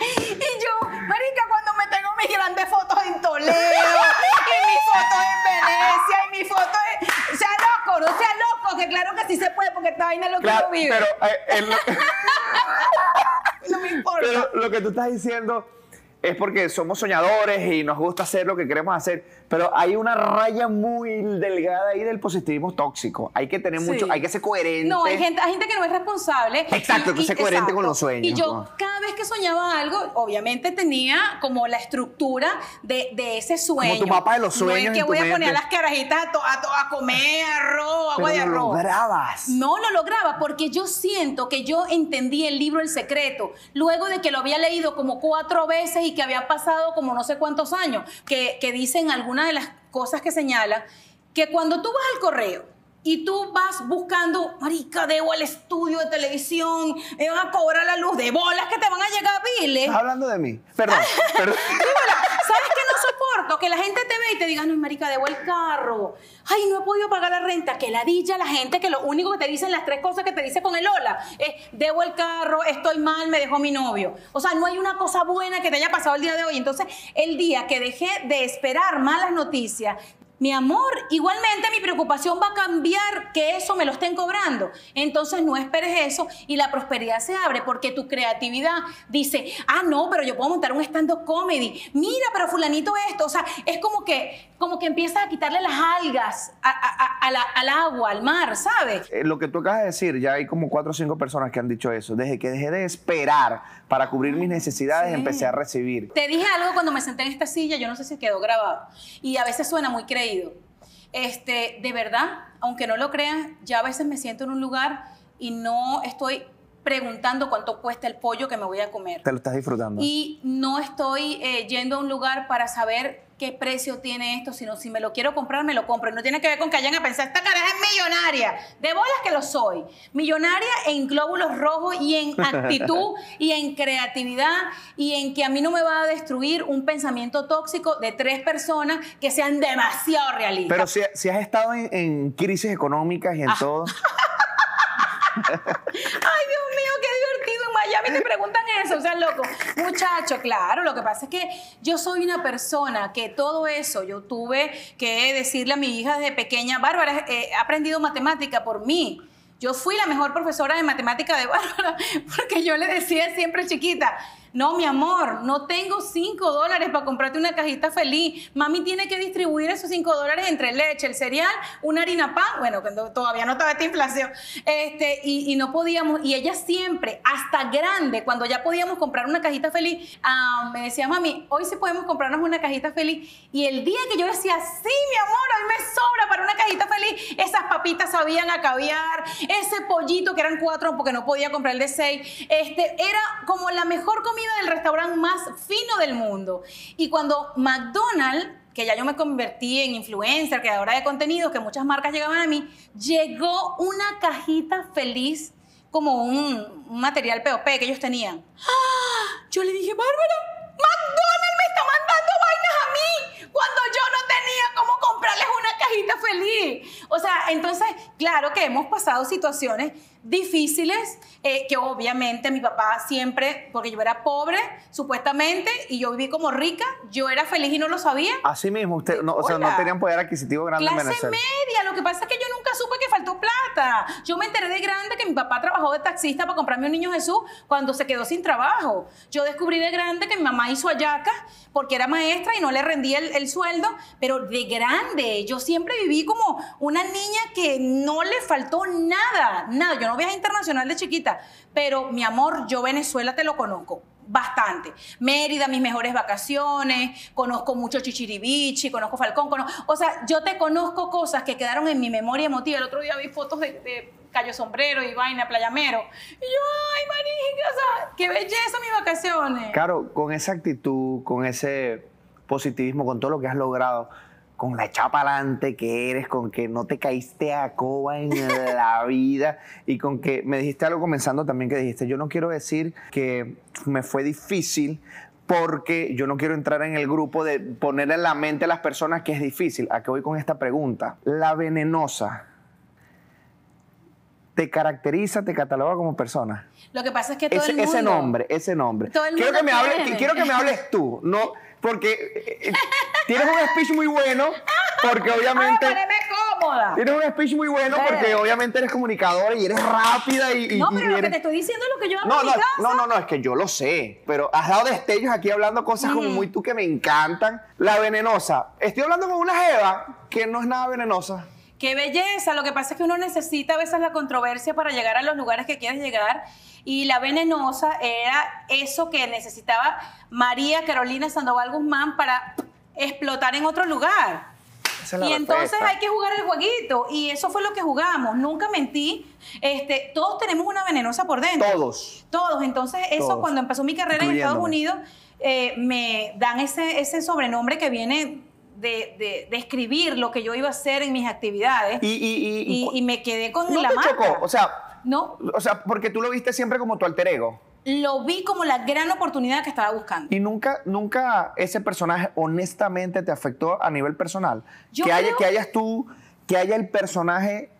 Y yo, Marita, cuando me tengo mis grandes fotos en Toledo, y mis fotos en Venecia, y mis fotos en... Sea loco, no sea loco, que claro que sí se puede, porque esta vaina es lo claro, que yo vivo. Pero, eh, eh, lo... no me importa. Pero lo que tú estás diciendo... es porque somos soñadores y nos gusta hacer lo que queremos hacer, pero hay una raya muy delgada ahí del positivismo tóxico. Hay que tener sí. mucho, hay que ser coherente. No, hay gente, hay gente que no es responsable. Exacto, que ser coherente exacto. con los sueños. Y yo ¿no? cada vez que soñaba algo, obviamente tenía como la estructura de, de ese sueño. Como tu mapa de los sueños. No es que voy mente. a poner a las carajitas a, to, a, to, a comer arroz, agua de arroz. No lo lograbas. No lo lograba porque yo siento que yo entendí el libro El Secreto luego de que lo había leído como cuatro veces y que había pasado como no sé cuántos años, que, que dicen algunas de las cosas que señala, que cuando tú vas al correo y tú vas buscando, marica, debo el estudio de televisión, me van a cobrar la luz, de bolas que te van a llegar biles. ¿Estás hablando de mí? Perdón. Perdón. ¿Sabes qué no soporto? Que la gente te ve y te diga, no, marica, debo el carro. Ay, no he podido pagar la renta. Que ladilla la gente, que lo único que te dicen las tres cosas que te dice con el hola es, debo el carro, estoy mal, me dejó mi novio. O sea, no hay una cosa buena que te haya pasado el día de hoy. Entonces, el día que dejé de esperar malas noticias, mi amor, igualmente mi preocupación va a cambiar que eso me lo estén cobrando. Entonces no esperes eso y la prosperidad se abre porque tu creatividad dice, ah, no, pero yo puedo montar un stand-up comedy. Mira, pero fulanito esto. O sea, es como que, como que empiezas a quitarle las algas a, a, a, a la, al agua, al mar, ¿sabes? Eh, lo que tú acabas de decir, ya hay como cuatro o cinco personas que han dicho eso. Desde que dejé de esperar para cubrir mis necesidades, sí, empecé a recibir. Te dije algo cuando me senté en esta silla, yo no sé si quedó grabado. Y a veces suena muy creíble. Este, de verdad, aunque no lo crean, ya a veces me siento en un lugar y no estoy preguntando cuánto cuesta el pollo que me voy a comer. Te lo estás disfrutando. Y no estoy eh, yendo a un lugar para saber qué precio tiene esto, sino si me lo quiero comprar, me lo compro. Y no tiene que ver con que hayan a pensar, esta caraja es millonaria. De bolas que lo soy. Millonaria en glóbulos rojos y en actitud y en creatividad y en que a mí no me va a destruir un pensamiento tóxico de tres personas que sean demasiado realistas. Pero si, si has estado en, en crisis económicas y en ah. todo... Ay, Dios mío, qué divertido. En Miami te preguntan eso, o sea, loco. Muchacho, claro, lo que pasa es que yo soy una persona que todo eso yo tuve que decirle a mi hija desde pequeña, Bárbara, eh, ha aprendido matemática por mí. Yo fui la mejor profesora de matemática de Bárbara porque yo le decía siempre chiquita, no, mi amor, no tengo cinco dólares para comprarte una cajita feliz. Mami tiene que distribuir esos cinco dólares entre leche, el cereal, una harina pan. Bueno, cuando todavía no estaba esta inflación. Este, y, y no podíamos. Y ella siempre, hasta grande, cuando ya podíamos comprar una cajita feliz, uh, me decía, mami, hoy sí podemos comprarnos una cajita feliz. Y el día que yo le decía, sí, mi amor, hoy me sobra para una cajita feliz, esas papitas sabían a caviar, ese pollito que eran cuatro porque no podía comprar el de seis. Este, era como la mejor comida del restaurante más fino del mundo. Y cuando McDonald's, que ya yo me convertí en influencer, creadora de contenidos, que muchas marcas llegaban a mí, llegó una cajita feliz como un, un material P O P que ellos tenían. ¡Ah! Yo le dije, Bárbara, McDonald's me está mandando vainas a mí cuando yo no tenía cómo comprarles una cajita feliz. O sea, entonces, claro que hemos pasado situaciones difíciles, eh, que obviamente mi papá siempre, porque yo era pobre, supuestamente, y yo viví como rica, yo era feliz y no lo sabía. Así mismo, usted, no, o sea, no tenían poder adquisitivo grande en Venezuela. Clase media, lo que pasa es que yo nunca supe que faltó plata. Yo me enteré de grande que mi papá trabajó de taxista para comprarme un niño Jesús cuando se quedó sin trabajo. Yo descubrí de grande que mi mamá hizo hallacas porque era maestra y no le rendía el, el sueldo, pero de grande, yo siempre viví como una niña que no le faltó nada, nada. Yo no viajé internacional de chiquita, pero mi amor, yo Venezuela te lo conozco bastante. Mérida, mis mejores vacaciones, conozco mucho Chichiribichi, conozco Falcón, conozco, o sea, yo te conozco cosas que quedaron en mi memoria emotiva. El otro día vi fotos de, de Cayo Sombrero y vaina, Playamero. Y yo, ay, marica, o sea, qué belleza mis vacaciones. Claro, con esa actitud, con ese positivismo, con todo lo que has logrado, con la chapa adelante que eres, con que no te caíste a coba en la vida y con que me dijiste algo comenzando también que dijiste, yo no quiero decir que me fue difícil porque yo no quiero entrar en el grupo de poner en la mente a las personas que es difícil. ¿A qué voy con esta pregunta? La Venenosa, ¿te caracteriza, te cataloga como persona? Lo que pasa es que todo ese, el mundo... Ese nombre, ese nombre. Todo el mundo quiero, que me hables, quiero que me hables tú, no... Porque eh, tienes un speech muy bueno, porque obviamente... Ay, cómoda. Tienes un speech muy bueno porque obviamente eres comunicadora y eres rápida y... y no, pero y lo eres... que te estoy diciendo es lo que yo hago no, en no, mi casa. No, no, no, es que yo lo sé, pero has dado destellos aquí hablando cosas mm. como muy tú que me encantan. La Venenosa. Estoy hablando con una jeva que no es nada venenosa. ¡Qué belleza! Lo que pasa es que uno necesita a veces la controversia para llegar a los lugares que quieres llegar. Y La Venenosa era eso que necesitaba María Carolina Sandoval Guzmán para explotar en otro lugar. Esa es la y entonces hay que jugar el jueguito. Y eso fue lo que jugamos. Nunca mentí. Este, todos tenemos una venenosa por dentro. Todos. Todos. Entonces eso todos. Cuando empezó mi carrera en Estados Unidos, eh, me dan ese, ese sobrenombre que viene... De, de, de escribir lo que yo iba a hacer en mis actividades y, y, y, y, y me quedé con ¿no la te marca. Chocó? O sea, ¿no? O sea, porque tú lo viste siempre como tu alter ego. Lo vi como la gran oportunidad que estaba buscando. ¿Y nunca, nunca ese personaje honestamente te afectó a nivel personal? Yo que, creo... haya, que hayas tú, que haya el personaje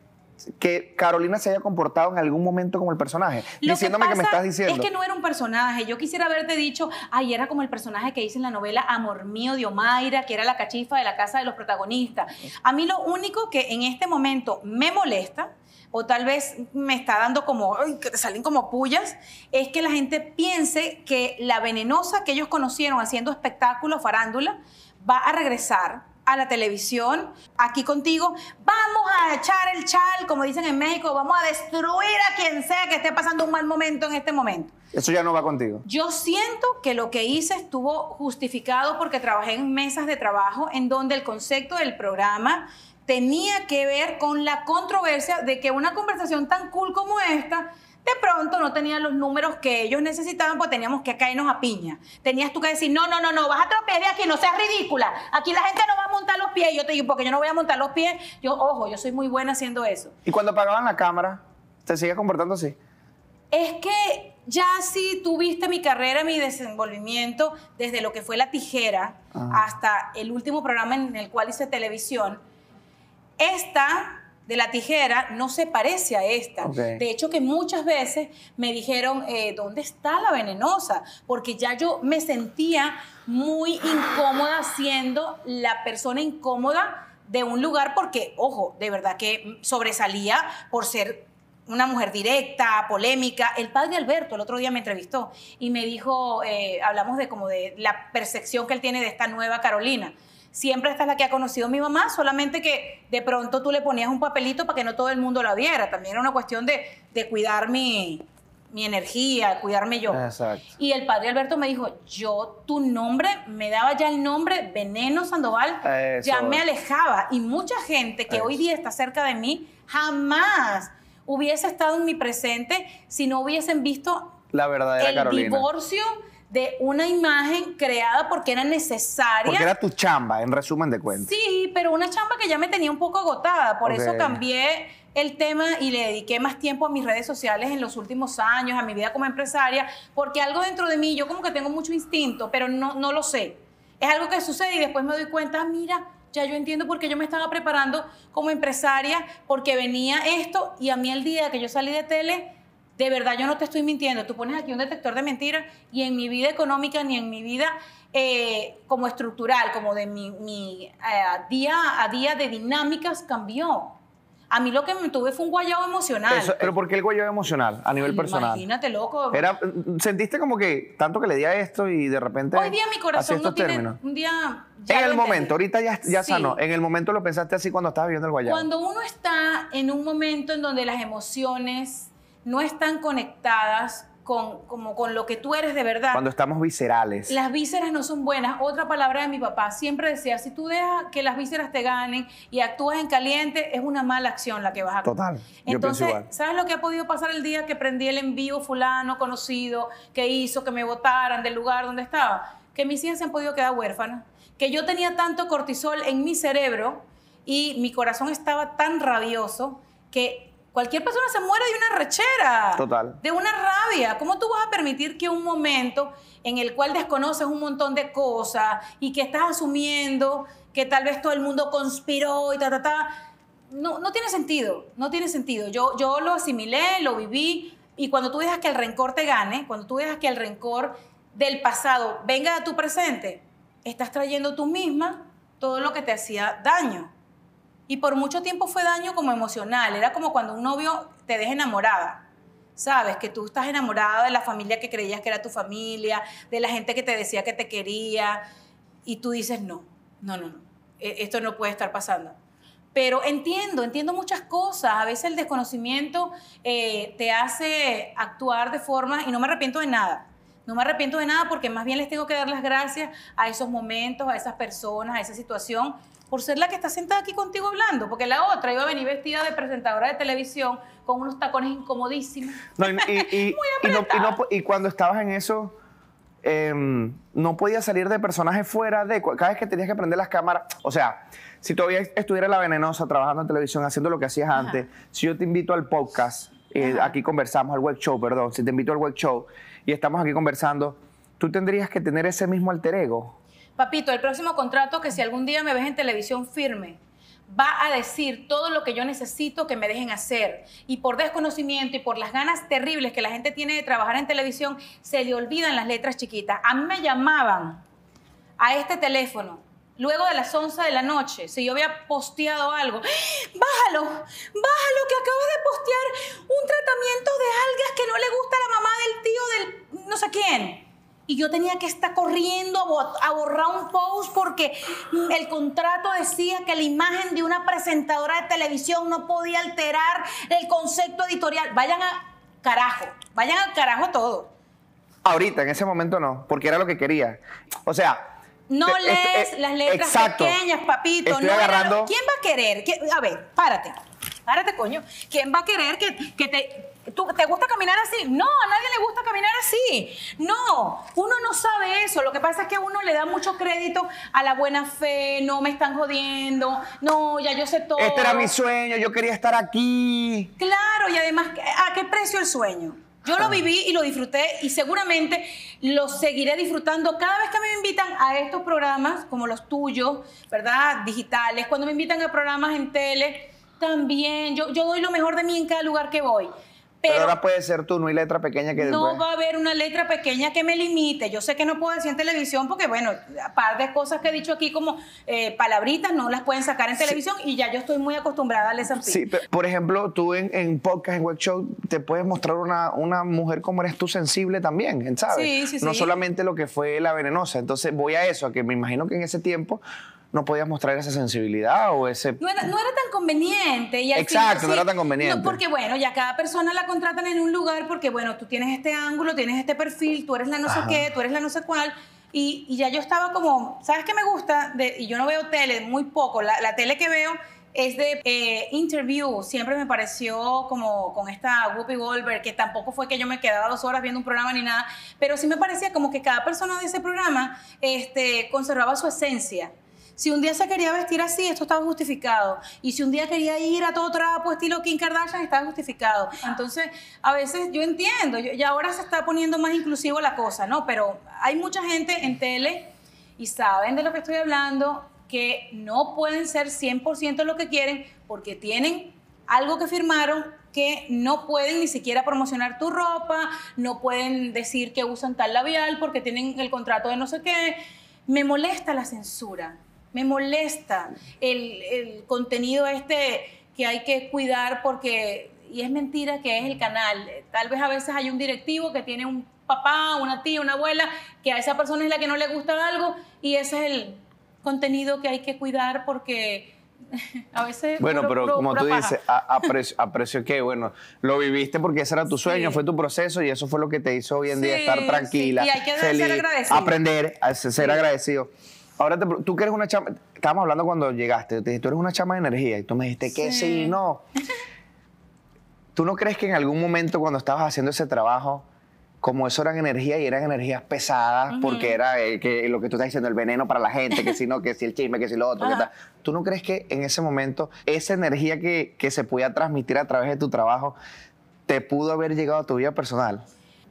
que Carolina se haya comportado en algún momento como el personaje, lo diciéndome que, que me estás diciendo. Es que no era un personaje. Yo quisiera haberte dicho, ay, era como el personaje que hice en la novela Amor Mío de Omaira, que era la cachifa de la casa de los protagonistas. A mí lo único que en este momento me molesta, o tal vez me está dando como, ay, que te salen como pullas, es que la gente piense que La Venenosa que ellos conocieron haciendo espectáculo, farándula, va a regresar a la televisión, aquí contigo, vamos a echar el chal, como dicen en México, vamos a destruir a quien sea que esté pasando un mal momento en este momento. Eso ya no va contigo. Yo siento que lo que hice estuvo justificado porque trabajé en mesas de trabajo en donde el concepto del programa tenía que ver con la controversia de que una conversación tan cool como esta de pronto no tenía los números que ellos necesitaban, pues teníamos que caernos a piña. Tenías tú que decir, no, no, no, no, vas a atropellar de aquí, no seas ridícula. Aquí la gente no va a montar los pies. Y yo te digo, porque yo no voy a montar los pies. Yo, ojo, yo soy muy buena haciendo eso. ¿Y cuando apagaban la cámara, te sigues comportando así? Es que ya si tú viste mi carrera, mi desenvolvimiento, desde lo que fue La Tijera, ajá, hasta el último programa en el cual hice televisión, esta... de La Tijera no se parece a esta. Okay. De hecho, que muchas veces me dijeron, eh, ¿dónde está La Venenosa? Porque ya yo me sentía muy incómoda siendo la persona incómoda de un lugar porque, ojo, de verdad que sobresalía por ser una mujer directa, polémica. El padre Alberto el otro día me entrevistó y me dijo, eh, hablamos de como de la percepción que él tiene de esta nueva Carolina. Siempre esta es la que ha conocido mi mamá, solamente que de pronto tú le ponías un papelito para que no todo el mundo la viera. También era una cuestión de, de cuidar mi, mi energía, cuidarme yo. Exacto. Y el padre Alberto me dijo, yo tu nombre, me daba ya el nombre Veneno Sandoval, eso, ya me alejaba. Y mucha gente que eso, hoy día está cerca de mí, jamás hubiese estado en mi presente si no hubiesen visto la verdadera el Carolina. Divorcio de una imagen creada porque era necesaria. Porque era tu chamba, en resumen de cuentas. Sí, pero una chamba que ya me tenía un poco agotada. Por okay, eso cambié el tema y le dediqué más tiempo a mis redes sociales en los últimos años, a mi vida como empresaria, porque algo dentro de mí, yo como que tengo mucho instinto, pero no, no lo sé. Es algo que sucede y después me doy cuenta, mira, ya yo entiendo por qué yo me estaba preparando como empresaria, porque venía esto y a mí el día que yo salí de tele... De verdad, yo no te estoy mintiendo. Tú pones aquí un detector de mentiras y en mi vida económica ni en mi vida eh, como estructural, como de mi, mi eh, día a día de dinámicas cambió. A mí lo que me tuve fue un guayabo emocional. Eso, ¿pero por qué el guayabo emocional a nivel personal? Imagínate, loco. Era, ¿sentiste como que tanto que le di a esto y de repente... Hoy día mi corazón no tiene... Términos. Un día... Ya en el entendí. Momento, ahorita ya, ya sí, sanó. En el momento lo pensaste así cuando estabas viviendo el guayabo. Cuando uno está en un momento en donde las emociones... no están conectadas con, como con lo que tú eres de verdad. Cuando estamos viscerales. Las vísceras no son buenas. Otra palabra de mi papá siempre decía, si tú dejas que las vísceras te ganen y actúas en caliente, es una mala acción la que vas a... Total. Entonces, yo ¿sabes lo que ha podido pasar el día que prendí el envío fulano conocido que hizo que me botaran del lugar donde estaba? Que mis hijas se han podido quedar huérfanas. Que yo tenía tanto cortisol en mi cerebro y mi corazón estaba tan rabioso que... Cualquier persona se muere de una rechera. Total. De una rabia. ¿Cómo tú vas a permitir que un momento en el cual desconoces un montón de cosas y que estás asumiendo que tal vez todo el mundo conspiró y ta, ta, ta? No, no tiene sentido. No tiene sentido. Yo, yo lo asimilé, lo viví. Y cuando tú dejas que el rencor te gane, cuando tú dejas que el rencor del pasado venga a tu presente, estás trayendo tú misma todo lo que te hacía daño. Y por mucho tiempo fue daño como emocional. Era como cuando un novio te deja enamorada. Sabes que tú estás enamorada de la familia que creías que era tu familia, de la gente que te decía que te quería. Y tú dices, no, no, no, no. Esto no puede estar pasando. Pero entiendo, entiendo muchas cosas. A veces el desconocimiento eh, te hace actuar de forma... Y no me arrepiento de nada. No me arrepiento de nada porque más bien les tengo que dar las gracias a esos momentos, a esas personas, a esa situación... por ser la que está sentada aquí contigo hablando, porque la otra iba a venir vestida de presentadora de televisión con unos tacones incomodísimos. No, y, y, y, y, no, y, no, y cuando estabas en eso, eh, no podías salir de personaje fuera de... Cada vez que tenías que prender las cámaras... O sea, si todavía estuviera La Venenosa trabajando en televisión, haciendo lo que hacías ajá, antes, si yo te invito al podcast, eh, aquí conversamos, al web show, perdón, si te invito al web show y estamos aquí conversando, tú tendrías que tener ese mismo alter ego. Papito, el próximo contrato que si algún día me ves en televisión firme, va a decir todo lo que yo necesito que me dejen hacer. Y por desconocimiento y por las ganas terribles que la gente tiene de trabajar en televisión, se le olvidan las letras chiquitas. A mí me llamaban a este teléfono luego de las once de la noche, si yo había posteado algo. ¡Bájalo! ¡Bájalo! Que acabas de postear un tratamiento de algas que no le gusta a la mamá del tío del no sé quién. Y yo tenía que estar corriendo a borrar un post porque el contrato decía que la imagen de una presentadora de televisión no podía alterar el concepto editorial. Vayan a carajo, vayan al carajo todo. Ahorita, en ese momento no, porque era lo que quería. O sea... No te, lees es, es, las letras exacto. pequeñas, papito. Estoy no agarrando... Lo, ¿quién va a querer? A ver, párate, párate, coño. ¿Quién va a querer que, que te... ¿Tú, ¿Te gusta caminar así? No, a nadie le gusta caminar así. No, uno no sabe eso. Lo que pasa es que a uno le da mucho crédito a la buena fe. No, me están jodiendo. No, ya yo sé todo. Este era mi sueño, yo quería estar aquí. Claro, y además, ¿a qué precio el sueño? Yo lo viví y lo disfruté y seguramente lo seguiré disfrutando cada vez que me invitan a estos programas, como los tuyos, ¿verdad? Digitales. Cuando me invitan a programas en tele, también. Yo, yo doy lo mejor de mí en cada lugar que voy. Pero, Pero ahora puede ser tú, no hay letra pequeña que... No después... va a haber una letra pequeña que me limite. Yo sé que no puedo decir en televisión porque, bueno, a par de cosas que he dicho aquí como eh, palabritas no las pueden sacar en sí. televisión y ya yo estoy muy acostumbrada a lesas. Sí, pero, por ejemplo, tú en, en podcast, en web show, te puedes mostrar una, una mujer como eres tú sensible también, ¿sabes? Sí, sí, sí. No solamente lo que fue La Venenosa. Entonces voy a eso, a que me imagino que en ese tiempo... no podías mostrar esa sensibilidad o ese... No era, no era tan conveniente. Y al Exacto, final, sí, no era tan conveniente. No, porque, bueno, ya cada persona la contratan en un lugar porque, bueno, tú tienes este ángulo, tienes este perfil, tú eres la no Ajá. sé qué, tú eres la no sé cuál. Y, y ya yo estaba como... ¿Sabes qué me gusta? De, y yo no veo tele, muy poco. La, la tele que veo es de eh, interview. Siempre me pareció como con esta Whoopi Goldberg, que tampoco fue que yo me quedaba dos horas viendo un programa ni nada, pero sí me parecía como que cada persona de ese programa este, conservaba su esencia. Si un día se quería vestir así, esto estaba justificado. Y si un día quería ir a todo trapo, estilo Kim Kardashian, estaba justificado. Entonces, a veces yo entiendo, y ahora se está poniendo más inclusivo la cosa, ¿no? Pero hay mucha gente en tele, y saben de lo que estoy hablando, que no pueden ser cien por ciento lo que quieren porque tienen algo que firmaron que no pueden ni siquiera promocionar tu ropa, no pueden decir que usan tal labial porque tienen el contrato de no sé qué. Me molesta la censura. Me molesta el, el contenido este que hay que cuidar porque, y es mentira que es el canal. Tal vez a veces hay un directivo que tiene un papá, una tía, una abuela, que a esa persona es la que no le gusta algo y ese es el contenido que hay que cuidar porque... A veces bueno, pero pro, como pro, tú dices, a, a, precio, a precio que, bueno, lo viviste porque ese era tu sí. sueño, fue tu proceso y eso fue lo que te hizo hoy en sí, día estar tranquila, sí. y hay que feliz, ser agradecido. aprender a ser sí. agradecido. Ahora, te, tú que eres una chama... Estábamos hablando cuando llegaste. Te dije, tú eres una chama de energía. Y tú me dijiste que sí, sí no. ¿Tú no crees que en algún momento cuando estabas haciendo ese trabajo, como eso eran energías y eran energías pesadas, uh-huh. porque era eh, que, lo que tú estás diciendo, el veneno para la gente, que si no, que si el chisme, que si lo otro, que tal? ¿Tú no crees que en ese momento esa energía que, que se podía transmitir a través de tu trabajo te pudo haber llegado a tu vida personal?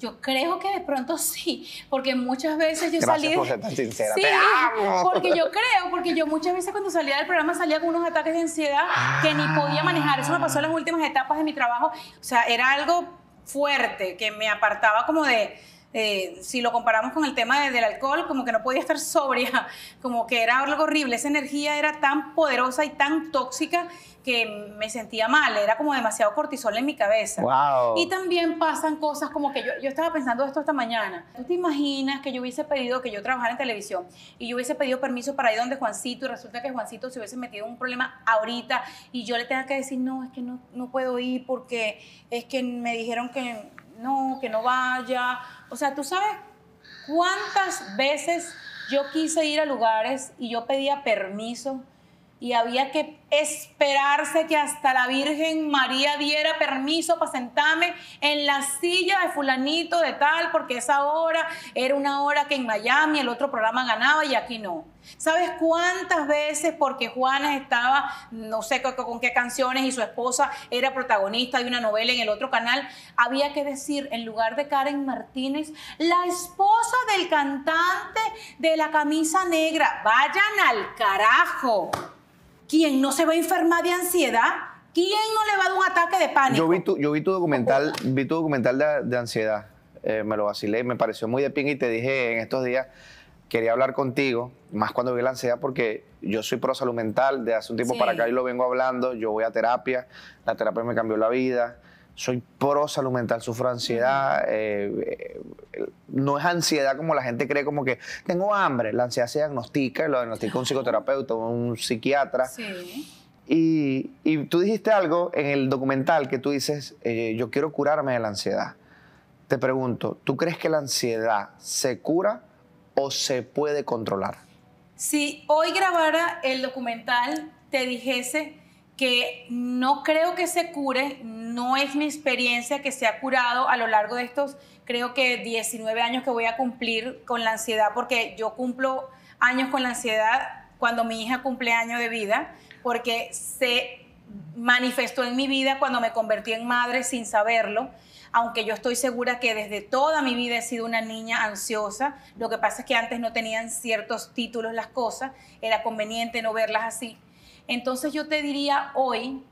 Yo creo que de pronto sí, porque muchas veces yo salía... Gracias por ser tan sincera, sí, te amo. Porque yo creo, porque yo muchas veces cuando salía del programa salía con unos ataques de ansiedad ah. que ni podía manejar. Eso me pasó en las últimas etapas de mi trabajo. O sea, era algo fuerte que me apartaba como de... Eh, si lo comparamos con el tema de, del alcohol, como que no podía estar sobria, como que era algo horrible. Esa energía era tan poderosa y tan tóxica que me sentía mal, era como demasiado cortisol en mi cabeza. Wow. Y también pasan cosas como que yo, yo estaba pensando esto esta mañana. ¿Tú te imaginas que yo hubiese pedido que yo trabajara en televisión y yo hubiese pedido permiso para ir donde Juancito y resulta que Juancito se hubiese metido en un problema ahorita y yo le tenga que decir, no, es que no, no puedo ir porque es que me dijeron que... no, que no vaya? O sea, ¿tú sabes cuántas veces yo quise ir a lugares y yo pedía permiso y había que esperarse que hasta la Virgen María diera permiso para sentarme en la silla de fulanito de tal, porque esa hora era una hora que en Miami el otro programa ganaba y aquí no? ¿Sabes cuántas veces porque Juana estaba, no sé con, con qué canciones y su esposa era protagonista de una novela en el otro canal, había que decir en lugar de Karen Martínez, la esposa del cantante de la camisa negra? Vayan al carajo. ¿Quién no se va a enfermar de ansiedad? ¿Quién no le va a dar un ataque de pánico? Yo vi tu, yo vi tu documental, vi tu documental de, de ansiedad. Eh, me lo vacilé, me pareció muy de pinga y te dije en estos días, quería hablar contigo, más cuando vi la ansiedad, porque yo soy pro salud mental, de hace un tiempo sí. para acá y lo vengo hablando, yo voy a terapia, la terapia me cambió la vida, soy pro salud mental, sufro ansiedad, eh, eh, no es ansiedad como la gente cree, como que tengo hambre, la ansiedad se diagnostica, lo diagnostica un psicoterapeuta, un psiquiatra. Sí. Y, y tú dijiste algo en el documental que tú dices, eh, yo quiero curarme de la ansiedad. Te pregunto, ¿tú crees que la ansiedad se cura o se puede controlar? Si hoy grabara el documental, te dijese que no creo que se cure, no es mi experiencia que se ha curado a lo largo de estos, creo que diecinueve años que voy a cumplir con la ansiedad, porque yo cumplo años con la ansiedad cuando mi hija cumple año de vida, porque se manifestó en mi vida cuando me convertí en madre sin saberlo. Aunque yo estoy segura que desde toda mi vida he sido una niña ansiosa, lo que pasa es que antes no tenían ciertos títulos las cosas, era conveniente no verlas así. Entonces yo te diría hoy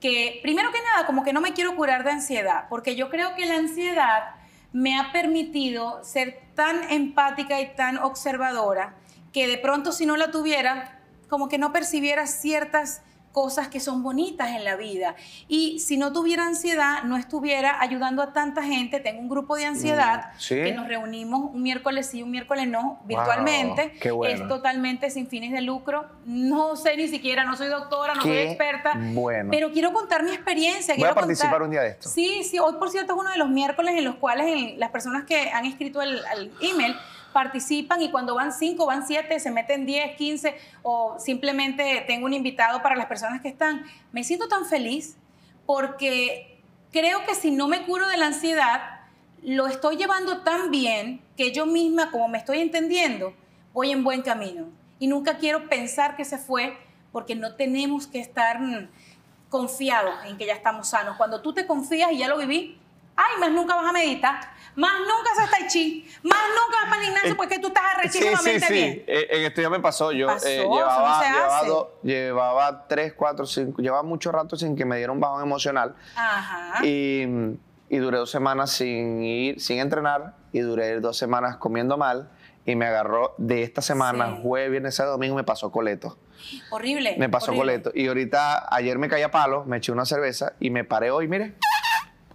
que, primero que nada, como que no me quiero curar de ansiedad, porque yo creo que la ansiedad me ha permitido ser tan empática y tan observadora que de pronto si no la tuviera, como que no percibiera ciertas cosas que son bonitas en la vida. Y si no tuviera ansiedad, no estuviera ayudando a tanta gente. Tengo un grupo de ansiedad ¿Sí? que nos reunimos un miércoles sí, un miércoles no, virtualmente. Wow, qué bueno. Es totalmente sin fines de lucro. No sé ni siquiera, no soy doctora, no qué soy experta. Bueno. Pero quiero contar mi experiencia. Voy quiero a participar contar. un día de esto. Sí, sí. Hoy, por cierto, es uno de los miércoles en los cuales en, las personas que han escrito el, el email participan y cuando van cinco, van siete, se meten diez, quince o simplemente tengo un invitado para las personas que están. Me siento tan feliz porque creo que si no me curo de la ansiedad, lo estoy llevando tan bien que yo misma, como me estoy entendiendo, voy en buen camino. Y nunca quiero pensar que se fue porque no tenemos que estar confiados en que ya estamos sanos. Cuando tú te confías y ya lo viví, ay, más nunca vas a meditar, más nunca vas a Tai Chi, más nunca vas para el gimnasio porque tú estás arrechísimamente sí, sí, sí. bien. Eh, en esto ya me pasó, yo pasó, eh, llevaba, no llevaba, dos, llevaba tres, cuatro, cinco, llevaba mucho rato sin que me diera un bajón emocional. Ajá. Y, y duré dos semanas sin ir, sin entrenar y duré dos semanas comiendo mal. Y me agarró de esta semana, sí. jueves, viernes, sábado, domingo, me pasó coleto. Horrible. Me pasó horrible. coleto. Y ahorita, ayer me caí a palo, me eché una cerveza y me paré hoy, mire.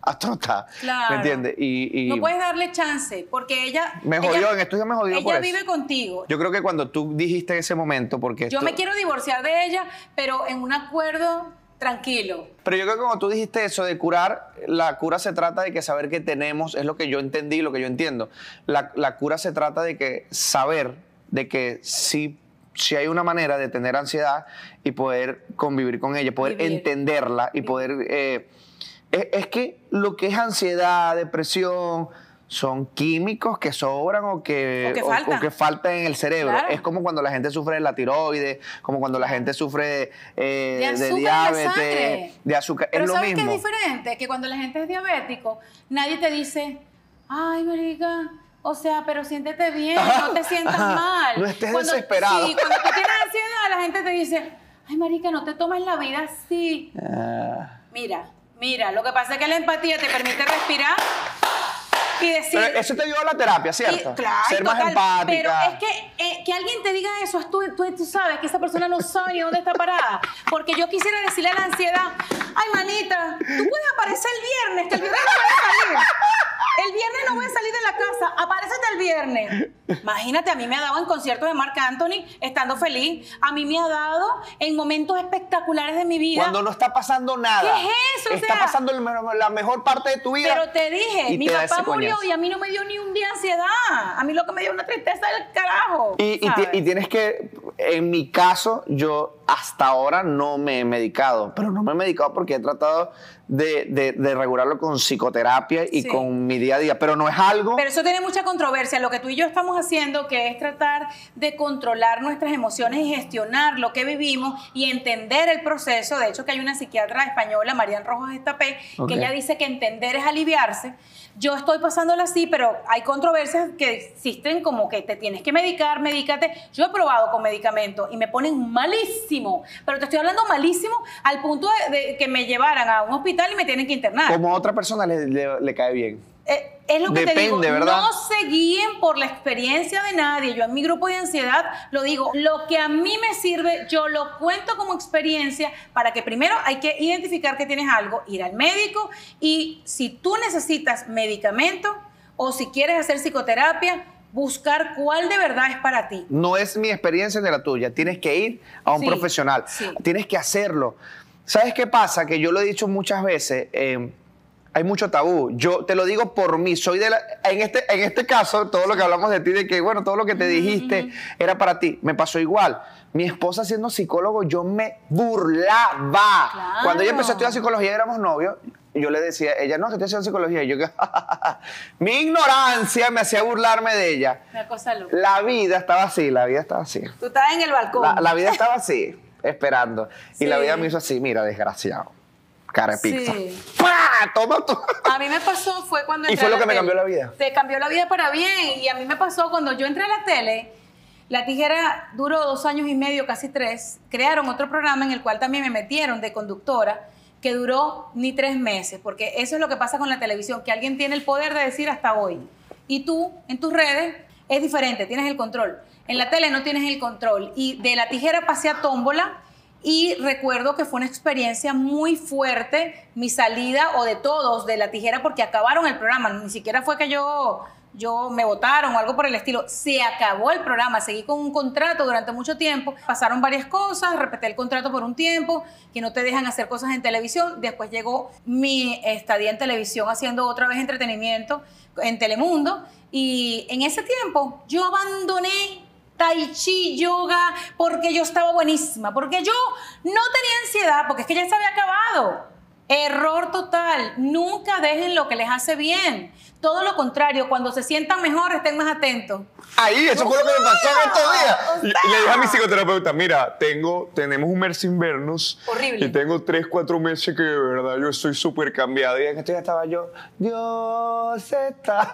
Astrota, claro. ¿me entiendes? Y, y no puedes darle chance, porque ella... Me jodió, ella, en estos días me jodió por eso. Ella vive contigo. Yo creo que cuando tú dijiste ese momento, porque... Yo esto... me quiero divorciar de ella, pero en un acuerdo tranquilo. Pero yo creo que cuando tú dijiste eso de curar, la cura se trata de que saber que tenemos, es lo que yo entendí, lo que yo entiendo. La, la cura se trata de que saber de que sí... si hay una manera de tener ansiedad y poder convivir con ella, poder Vivir. entenderla y poder... Eh, es, es que lo que es ansiedad, depresión, son químicos que sobran o que, o que, faltan. O, o que faltan en el cerebro. Claro. Es como cuando la gente sufre de la tiroides, como cuando la gente sufre eh, de, azúcar, de diabetes, de, de azúcar. Pero es lo mismo. ¿Sabes qué es diferente? Que cuando la gente es diabético, nadie te dice, ay, marica... O sea, pero siéntete bien, ajá, no te sientas ajá, mal. No estés cuando, desesperado. Sí, cuando tú tienes ansiedad, la gente te dice, ay, marica, no te tomes la vida así. Ah. Mira, mira, lo que pasa es que la empatía te permite respirar y decir... Pero eso te ayudó a la terapia, ¿cierto? Y, claro, Ser total, más empática. Pero es que, eh, que alguien te diga eso, tú, tú, tú sabes que esa persona no sabe ni dónde está parada. Porque yo quisiera decirle a la ansiedad, ay, manita, tú puedes aparecer el viernes, que el viernes no puedes salir. El viernes no voy a salir de la casa, aparécete el viernes. Imagínate, a mí me ha dado en conciertos de Marc Anthony, estando feliz. A mí me ha dado en momentos espectaculares de mi vida. Cuando no está pasando nada. ¿Qué es eso? Está o sea, pasando el, la mejor parte de tu vida. Pero te dije, mi papá murió y a mí no me dio ni un día de ansiedad. A mí lo que me dio una tristeza del carajo. Y, y, y tienes que, en mi caso, yo hasta ahora no me he medicado. Pero no me he medicado porque he tratado de, de, de regularlo con psicoterapia y sí. con mi día a día, pero no es algo... Pero eso tiene mucha controversia, lo que tú y yo estamos haciendo, que es tratar de controlar nuestras emociones y gestionar lo que vivimos y entender el proceso. De hecho, que hay una psiquiatra española, Marian Rojas Estapé, okay. que ella dice que entender es aliviarse. Yo estoy pasándola así, pero hay controversias que existen, como que te tienes que medicar, medícate. Yo he probado con medicamentos y me ponen malísimo, pero te estoy hablando malísimo al punto de, de que me llevaran a un hospital y me tienen que internar. Como a otra persona le, le, le cae bien. Eh, es lo que Depende, te digo, ¿verdad? No se guíen por la experiencia de nadie. Yo en mi grupo de ansiedad lo digo, lo que a mí me sirve, yo lo cuento como experiencia, para que primero hay que identificar que tienes algo, ir al médico, y si tú necesitas medicamento o si quieres hacer psicoterapia, buscar cuál de verdad es para ti. No es mi experiencia ni la tuya, tienes que ir a un sí, profesional, sí. tienes que hacerlo. ¿Sabes qué pasa? Que yo lo he dicho muchas veces, eh, hay mucho tabú. Yo te lo digo por mí. Soy de la, en, este, en este caso, todo lo que hablamos de ti, de que, bueno, todo lo que te dijiste uh-huh. era para ti. Me pasó igual. Mi esposa siendo psicólogo, yo me burlaba. Claro. Cuando ella empezó a estudiar psicología, éramos novios, yo le decía, ella, no, que estoy haciendo psicología. Y yo, mi ignorancia me hacía burlarme de ella. Una cosa loca. La vida estaba así, la vida estaba así. Tú estabas en el balcón. La, la vida estaba así, esperando. Sí. Y la vida me hizo así, mira, desgraciado. Cara de pizza. Sí. ¡Pah! Toma todo. A mí me pasó, fue cuando... Y fue lo que me cambió la vida. Te cambió la vida para bien. Y a mí me pasó cuando yo entré a la tele, La Tijera duró dos años y medio, casi tres. Crearon otro programa en el cual también me metieron de conductora, que duró ni tres meses. Porque eso es lo que pasa con la televisión, que alguien tiene el poder de decir hasta hoy. Y tú, en tus redes, es diferente, tienes el control. En la tele no tienes el control. Y de La Tijera pasé a Tómbola. Y recuerdo que fue una experiencia muy fuerte, mi salida o de todos de La Tijera, porque acabaron el programa. Ni siquiera fue que yo, yo me votaron o algo por el estilo. Se acabó el programa, seguí con un contrato durante mucho tiempo. Pasaron varias cosas, repetí el contrato por un tiempo, que no te dejan hacer cosas en televisión. Después llegó mi estadía en televisión haciendo otra vez entretenimiento en Telemundo. Y en ese tiempo yo abandoné tai chi, yoga, porque yo estaba buenísima, porque yo no tenía ansiedad, porque es que ya se había acabado. Error total, nunca dejen lo que les hace bien. Todo lo contrario, cuando se sientan mejor, estén más atentos. Ahí, eso fue lo que me pasó en estos días. O sea, le dije a mi psicoterapeuta, mira, tengo, tenemos un mes sin vernos. Horrible. Y tengo tres, cuatro meses que de verdad yo estoy súper cambiada. Y en esto ya estaba yo, Dios está.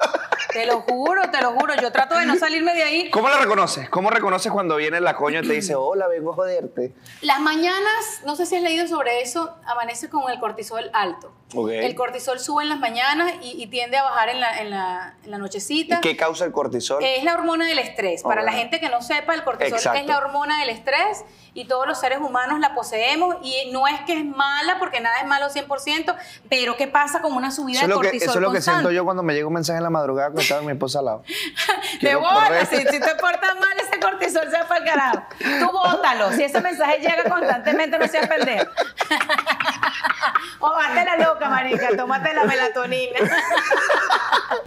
Te lo juro, te lo juro. Yo trato de no salirme de ahí. ¿Cómo la reconoces? ¿Cómo reconoces cuando viene la coña y te dice, hola, vengo a joderte? Las mañanas, no sé si has leído sobre eso, amanece con el cortisol alto. Okay. El cortisol sube en las mañanas y, y tiende a bajar en la, en, la, en la nochecita. ¿Y qué causa el cortisol? Es la hormona del estrés. Para right. la gente que no sepa, el cortisol Exacto. es la hormona del estrés y todos los seres humanos la poseemos, y no es que es mala, porque nada es malo cien por ciento, pero ¿qué pasa con una subida eso de cortisol que, Eso es lo constante? Que siento yo cuando me llega un mensaje en la madrugada cuando estaba mi esposa al lado. De bola, si, si te portas mal ese cortisol se va para el carajo. Tú bótalo, si ese mensaje llega constantemente no seas pendejo. O bate la loca, marica, tómate la melatonina.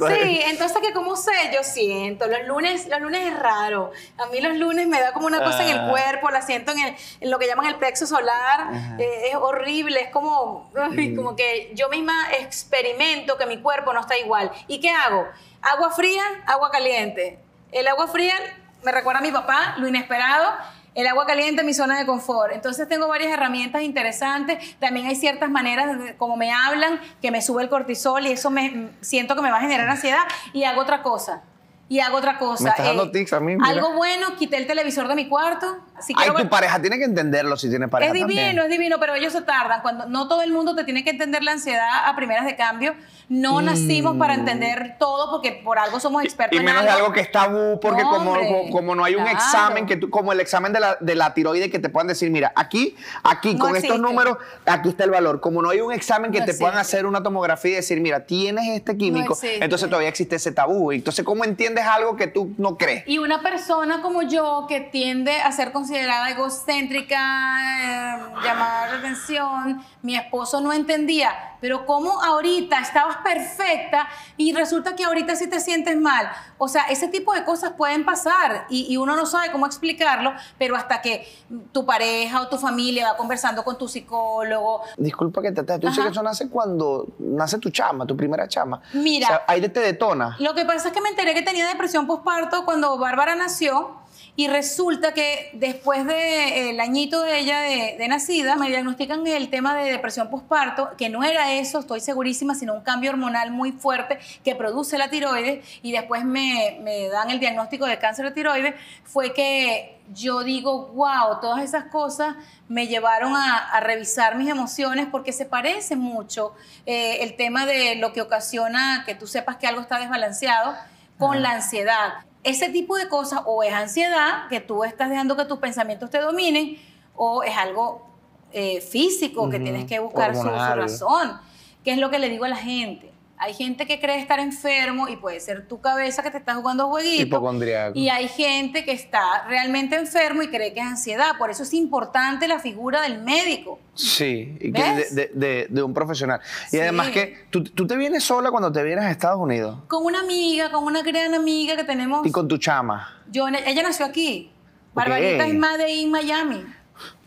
Sí, entonces que como sé, yo siento, los lunes, los lunes es raro. A mí los lunes me da como una cosa ah. en el cuerpo, la siento en, el, en lo que llaman el plexo solar, eh, es horrible, es como, mm. como que yo misma experimento que mi cuerpo no está igual. ¿Y qué hago? Agua fría, agua caliente. El agua fría me recuerda a mi papá, lo inesperado. El agua caliente, mi zona de confort. Entonces tengo varias herramientas interesantes. También hay ciertas maneras, de, como me hablan, que me sube el cortisol y eso me siento que me va a generar ansiedad. Y hago otra cosa. Y hago otra cosa. Me estás eh, dando tics a mí, mira. Algo bueno, quité el televisor de mi cuarto. Si Ay, quiero... tu pareja tiene que entenderlo si tiene pareja. Es divino, también. es divino, pero ellos se tardan. Cuando no todo el mundo te tiene que entender la ansiedad a primeras de cambio. No mm. nacimos para entender todo porque por algo somos expertos. Y, y menos en algo. de algo que es tabú, porque no, como, como, como no hay claro. un examen, que tú, como el examen de la, de la tiroides, que te puedan decir, mira, aquí, aquí, no con existe. estos números, aquí está el valor. Como no hay un examen que no te existe. puedan hacer una tomografía y decir, mira, tienes este químico, no entonces todavía existe ese tabú. Entonces, ¿cómo entiendes? Es algo que tú no crees? Y una persona como yo que tiende a ser considerada egocéntrica, eh, llamada la atención, mi esposo no entendía. pero cómo ahorita estabas perfecta y resulta que ahorita sí te sientes mal. O sea, ese tipo de cosas pueden pasar y, y uno no sabe cómo explicarlo, pero hasta que tu pareja o tu familia va conversando con tu psicólogo. Disculpa que te atrevas, tú dices que eso nace cuando nace tu chama, tu primera chama. Mira. O sea, ahí te detona. Lo que pasa es que me enteré que tenía depresión posparto cuando Bárbara nació. Y resulta que después del añito de ella de, de nacida, me diagnostican el tema de depresión posparto, que no era eso, estoy segurísima, sino un cambio hormonal muy fuerte que produce la tiroides, y después me, me dan el diagnóstico de cáncer de tiroides. Fue que yo digo, wow, todas esas cosas me llevaron a, a revisar mis emociones, porque se parece mucho eh, el tema de lo que ocasiona que tú sepas que algo está desbalanceado con la ansiedad. Ese tipo de cosas o es ansiedad, que tú estás dejando que tus pensamientos te dominen, o es algo eh, físico, uh-huh, que tienes que buscar su, su razón. ¿Qué es lo que le digo a la gente? Hay gente que cree estar enfermo y puede ser tu cabeza que te está jugando jueguito. Hipocondriaco. Y hay gente que está realmente enfermo y cree que es ansiedad. Por eso es importante la figura del médico. Sí, y que de, de, de un profesional. Sí. Y además que tú, tú te vienes sola cuando te vienes a Estados Unidos. Con una amiga, con una gran amiga que tenemos. Y con tu chama. Yo, ella nació aquí. Barbarita es más de ahí en Miami.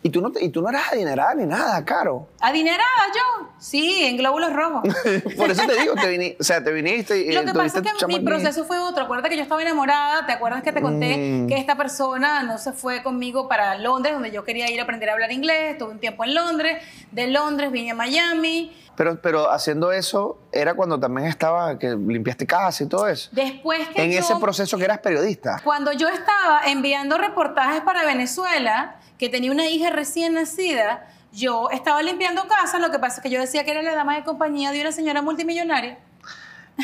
¿Y tú, no te, ¿Y tú no eras adinerada ni nada, Caro? ¿Adinerada yo? Sí, en glóbulos rojos. Por eso te digo, te viniste, o sea, te viniste y... Lo que pasa es que mi proceso fue otro. Acuérdate que yo estaba enamorada. ¿Te acuerdas que te conté mm. que esta persona no se fue conmigo para Londres, donde yo quería ir a aprender a hablar inglés? Estuve un tiempo en Londres. De Londres vine a Miami. Pero, pero haciendo eso, era cuando también estaba, que limpiaste casa y todo eso. Después que En yo, ese proceso que eras periodista. Cuando yo estaba enviando reportajes para Venezuela, que tenía una hija recién nacida, yo estaba limpiando casa, lo que pasa es que yo decía que era la dama de compañía de una señora multimillonaria.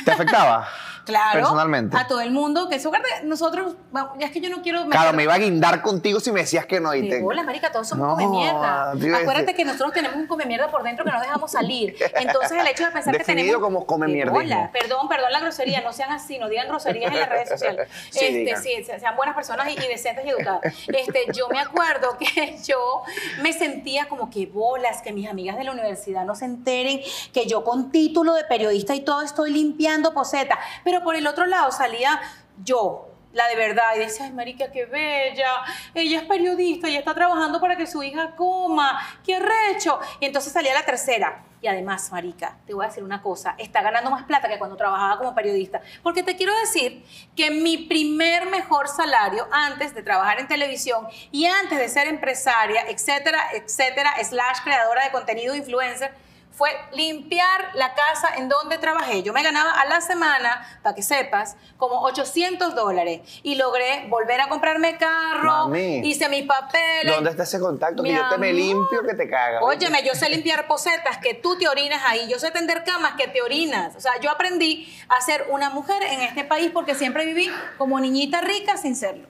¿Te afectaba? Claro. Personalmente. A todo el mundo, que eso nosotros, es que yo no quiero... Claro, me, me iba a guindar contigo si me decías que no. Y te... Hola, marica, todos somos no, come mierda. Acuérdate este... que nosotros tenemos un come mierda por dentro que no dejamos salir. Entonces el hecho de pensar que tenemos... Definido como come mierda. Hola, perdón, perdón la grosería, no sean así, no digan groserías en las redes sociales. Sí, este, sí, sean buenas personas y, y decentes y educadas. Este, yo me acuerdo que yo me sentía como que bolas, que mis amigas de la universidad no se enteren, que yo con título de periodista y todo estoy limpiando posetas. Pero por el otro lado salía yo, la de verdad, y decía, ay, marica, qué bella, ella es periodista, ella está trabajando para que su hija coma, qué arrecho. Y entonces salía la tercera. Y además, marica, te voy a decir una cosa, está ganando más plata que cuando trabajaba como periodista. Porque te quiero decir que mi primer mejor salario antes de trabajar en televisión y antes de ser empresaria, etcétera, etcétera, slash creadora de contenido, influencer, fue limpiar la casa en donde trabajé. Yo me ganaba a la semana, para que sepas, como ochocientos dólares. Y logré volver a comprarme carro, mami, hice mis papeles. ¿Dónde está ese contacto? Mi que amor, yo te me limpio, que te cagas. Óyeme, ¿verdad? Yo sé limpiar posetas, que tú te orinas ahí. Yo sé tender camas, que te orinas. O sea, yo aprendí a ser una mujer en este país porque siempre viví como niñita rica sin serlo.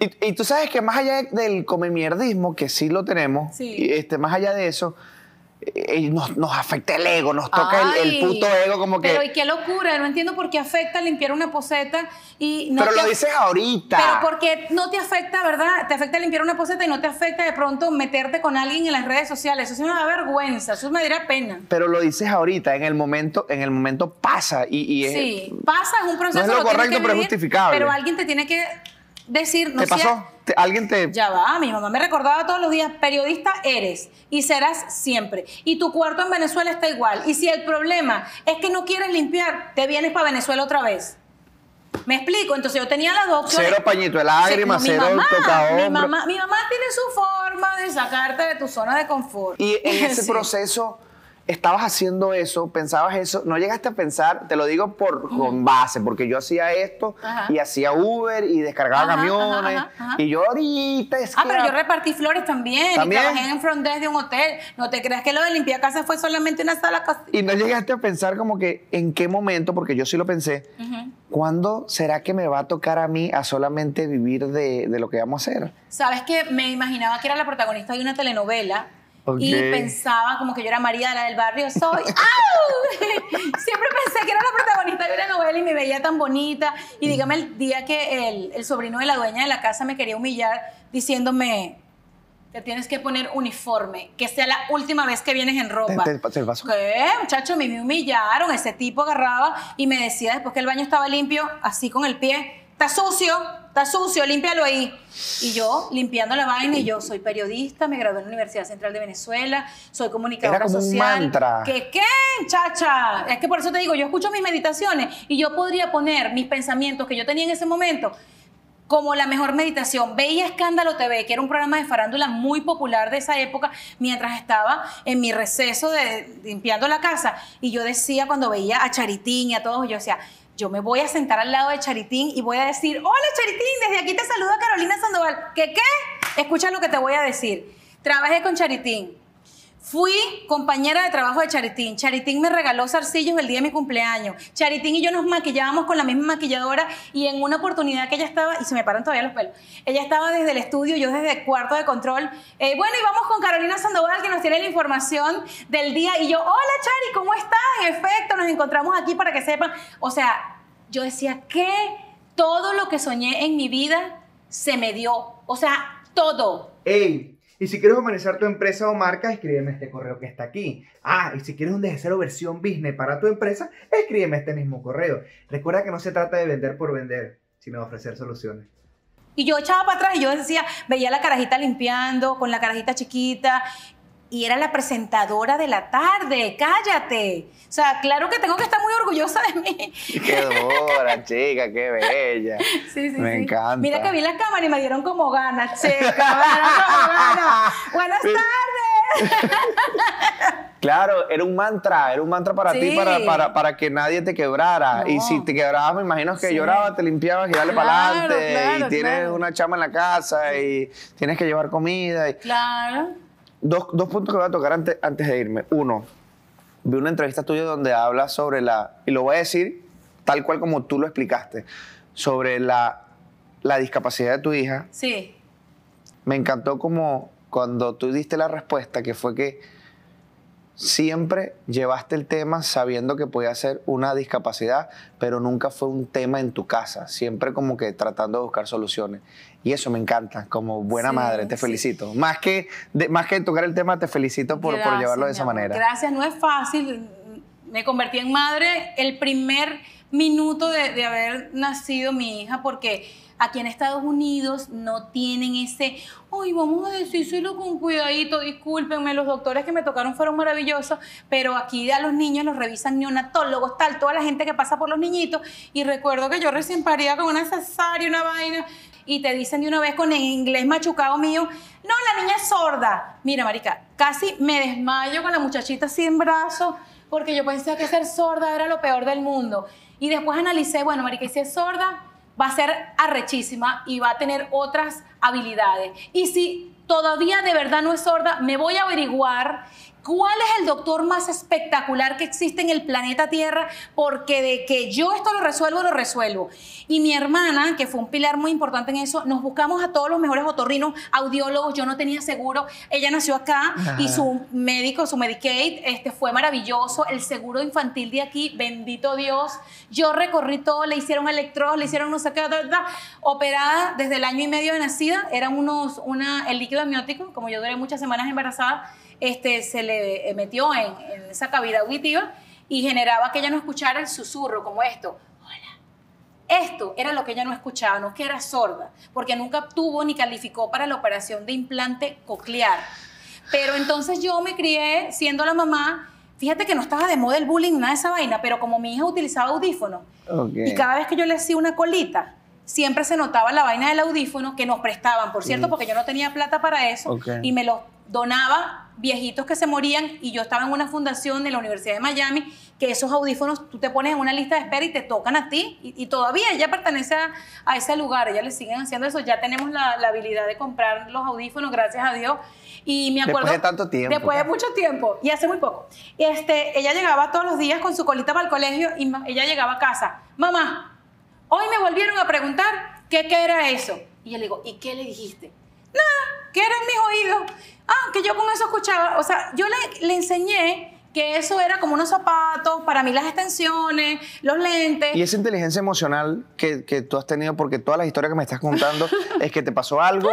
Y, y tú sabes que más allá del comemierdismo, que sí lo tenemos, sí. Este, más allá de eso... Nos, nos afecta el ego, nos toca Ay, el, el puto ego como que... Pero y qué locura, no entiendo por qué afecta limpiar una poseta y... No pero te, lo dices ahorita. Pero porque no te afecta, ¿verdad? Te afecta limpiar una poseta y no te afecta de pronto meterte con alguien en las redes sociales. Eso sí me da vergüenza, eso me dirá pena. Pero lo dices ahorita, en el momento, en el momento pasa y, y es... Sí, pasa, es un proceso... No es lo correcto, vivir, pero es justificable. Pero alguien te tiene que... Decir, no ¿Te pasó? Sea, ¿Alguien te...? Ya va, mi mamá me recordaba todos los días, periodista eres y serás siempre. Y tu cuarto en Venezuela está igual. Y si el problema es que no quieres limpiar, te vienes para Venezuela otra vez. ¿Me explico? Entonces yo tenía las dos opciones. Cero pañito de lágrimas, cero tocahombro. Mi mamá, mi mamá tiene su forma de sacarte de tu zona de confort. Y en ese sí. proceso... Estabas haciendo eso, pensabas eso, no llegaste a pensar, te lo digo por uh-huh. con base, porque yo hacía esto ajá. y hacía Uber y descargaba ajá, camiones ajá, ajá, ajá. y yo ahorita es Ah, que pero era... yo repartí flores también, ¿También? Y trabajé en front desk de un hotel, no te creas que lo de limpiar casa fue solamente una sala casa. Y no llegaste a pensar como que en qué momento, porque yo sí lo pensé, uh-huh. ¿cuándo será que me va a tocar a mí a solamente vivir de, de lo que vamos a hacer? Sabes que me imaginaba que era la protagonista de una telenovela. Okay. Y pensaba como que yo era María de la del barrio, soy. ¡Au! Siempre pensé que era la protagonista de una novela y me veía tan bonita. Y dígame el día que el, el sobrino de la dueña de la casa me quería humillar diciéndome, Te tienes que poner uniforme, que sea la última vez que vienes en ropa. Ten, ten, ten el vaso. ¿Qué? Muchachos, me humillaron. Ese tipo agarraba y me decía, después que el baño estaba limpio, así con el pie, está sucio, está sucio, límpialo ahí. Y yo, limpiando la vaina, y yo soy periodista, me gradué en la Universidad Central de Venezuela, soy comunicadora Era como social. Un mantra. ¿Qué, qué, chacha? Es que por eso te digo, yo escucho mis meditaciones y yo podría poner mis pensamientos que yo tenía en ese momento como la mejor meditación. Veía Escándalo T V, que era un programa de farándula muy popular de esa época, mientras estaba en mi receso de, limpiando la casa. Y yo decía, cuando veía a Charitín y a todos, yo decía, yo me voy a sentar al lado de Charitín y voy a decir, hola Charitín, desde aquí te saluda Carolina Sandoval. ¿Qué qué? Escucha lo que te voy a decir. Trabajé con Charitín. Fui compañera de trabajo de Charitín. Charitín me regaló zarcillos el día de mi cumpleaños. Charitín y yo nos maquillábamos con la misma maquilladora, y en una oportunidad que ella estaba, y se me paran todavía los pelos, ella estaba desde el estudio, yo desde el cuarto de control. Eh, bueno, y vamos con Carolina Sandoval, que nos tiene la información del día. Y yo, hola Chari, ¿cómo estás? En efecto, nos encontramos aquí para que sepan. O sea, yo decía que todo lo que soñé en mi vida se me dio. O sea, todo. ¡Ey! Y si quieres humanizar tu empresa o marca, escríbeme este correo que está aquí. Ah, y si quieres un DesdeCero versión business para tu empresa, escríbeme este mismo correo. Recuerda que no se trata de vender por vender, sino de ofrecer soluciones. Y yo echaba para atrás y yo decía, veía la carajita limpiando, con la carajita chiquita, y era la presentadora de la tarde. ¡Cállate! O sea, claro que tengo que estar muy orgullosa de mí. ¡Qué dura, chica! ¡Qué bella! Sí, sí, me sí. encanta. Mira que vi la cámara y me dieron como ganas, chica. Me dieron como ganas. ¡Buenas tardes! Claro, era un mantra. Era un mantra para sí. ti, para, para, para que nadie te quebrara. No. Y si te quebrabas, me imagino que sí. llorabas, te limpiabas y dale claro, para adelante. Claro, y tienes claro. una chama en la casa y tienes que llevar comida. Y... Claro. Dos, dos puntos que voy a tocar antes, antes de irme. Uno, vi una entrevista tuya donde hablas sobre la, y lo voy a decir tal cual como tú lo explicaste, sobre la, la discapacidad de tu hija. Sí. Me encantó como cuando tú diste la respuesta, que fue que siempre llevaste el tema sabiendo que podía ser una discapacidad, pero nunca fue un tema en tu casa, siempre como que tratando de buscar soluciones. Y eso me encanta, como buena sí, madre, te sí. felicito. Más que, de, más que tocar el tema, te felicito por, Gracias, por llevarlo de esa manera. Gracias, no es fácil. Me convertí en madre el primer minuto de, de haber nacido mi hija, porque aquí en Estados Unidos no tienen ese, ay, vamos a decírselo con cuidadito, discúlpenme, los doctores que me tocaron fueron maravillosos, pero aquí a los niños los revisan neonatólogos, tal, toda la gente que pasa por los niñitos, y recuerdo que yo recién paría con una cesárea, una vaina, y te dicen de una vez con el inglés machucado mío, no, la niña es sorda. Mira, marica, casi me desmayo con la muchachita así en brazos, porque yo pensé que ser sorda era lo peor del mundo. Y después analicé, bueno, marica, y si es sorda, va a ser arrechísima y va a tener otras habilidades. Y si todavía de verdad no es sorda, me voy a averiguar cuál es el doctor más espectacular que existe en el planeta Tierra, porque de que yo esto lo resuelvo, lo resuelvo. Y mi hermana, que fue un pilar muy importante en eso, nos buscamos a todos los mejores otorrinos, audiólogos, yo no tenía seguro, ella nació acá Ajá. y su médico, su Medicaid, este, fue maravilloso, el seguro infantil de aquí, bendito Dios, yo recorrí todo, le hicieron electrodos, le hicieron no sé qué, da, da. Operada desde el año y medio de nacida, eran unos, una, el líquido amniótico, como yo duré muchas semanas embarazada, Este, se le metió en, en esa cavidad auditiva y generaba que ella no escuchara el susurro como esto. Hola. Esto era lo que ella no escuchaba, no que era sorda, porque nunca tuvo ni calificó para la operación de implante coclear. Pero entonces yo me crié siendo la mamá. Fíjate que no estaba de moda el bullying, nada de esa vaina, pero como mi hija utilizaba audífonos, okay. y cada vez que yo le hacía una colita, siempre se notaba la vaina del audífono que nos prestaban, por cierto, mm. porque yo no tenía plata para eso, okay. y me lo donaba viejitos que se morían, y yo estaba en una fundación de la Universidad de Miami, que esos audífonos tú te pones en una lista de espera y te tocan a ti, y, y todavía ella pertenece a, a ese lugar, ella le siguen haciendo eso, ya tenemos la, la habilidad de comprar los audífonos, gracias a Dios, y me acuerdo... Después de tanto tiempo. Después de mucho tiempo, y hace muy poco. Este, ella llegaba todos los días con su colita para el colegio, y ella llegaba a casa, mamá, hoy me volvieron a preguntar qué, qué era eso, y yo le digo, ¿y qué le dijiste? Nada, que eran mis oídos. Ah, que yo con eso escuchaba. O sea, yo le, le enseñé que eso era como unos zapatos, para mí las extensiones, los lentes. Y esa inteligencia emocional que, que tú has tenido, porque todas las historias que me estás contando es que te pasó algo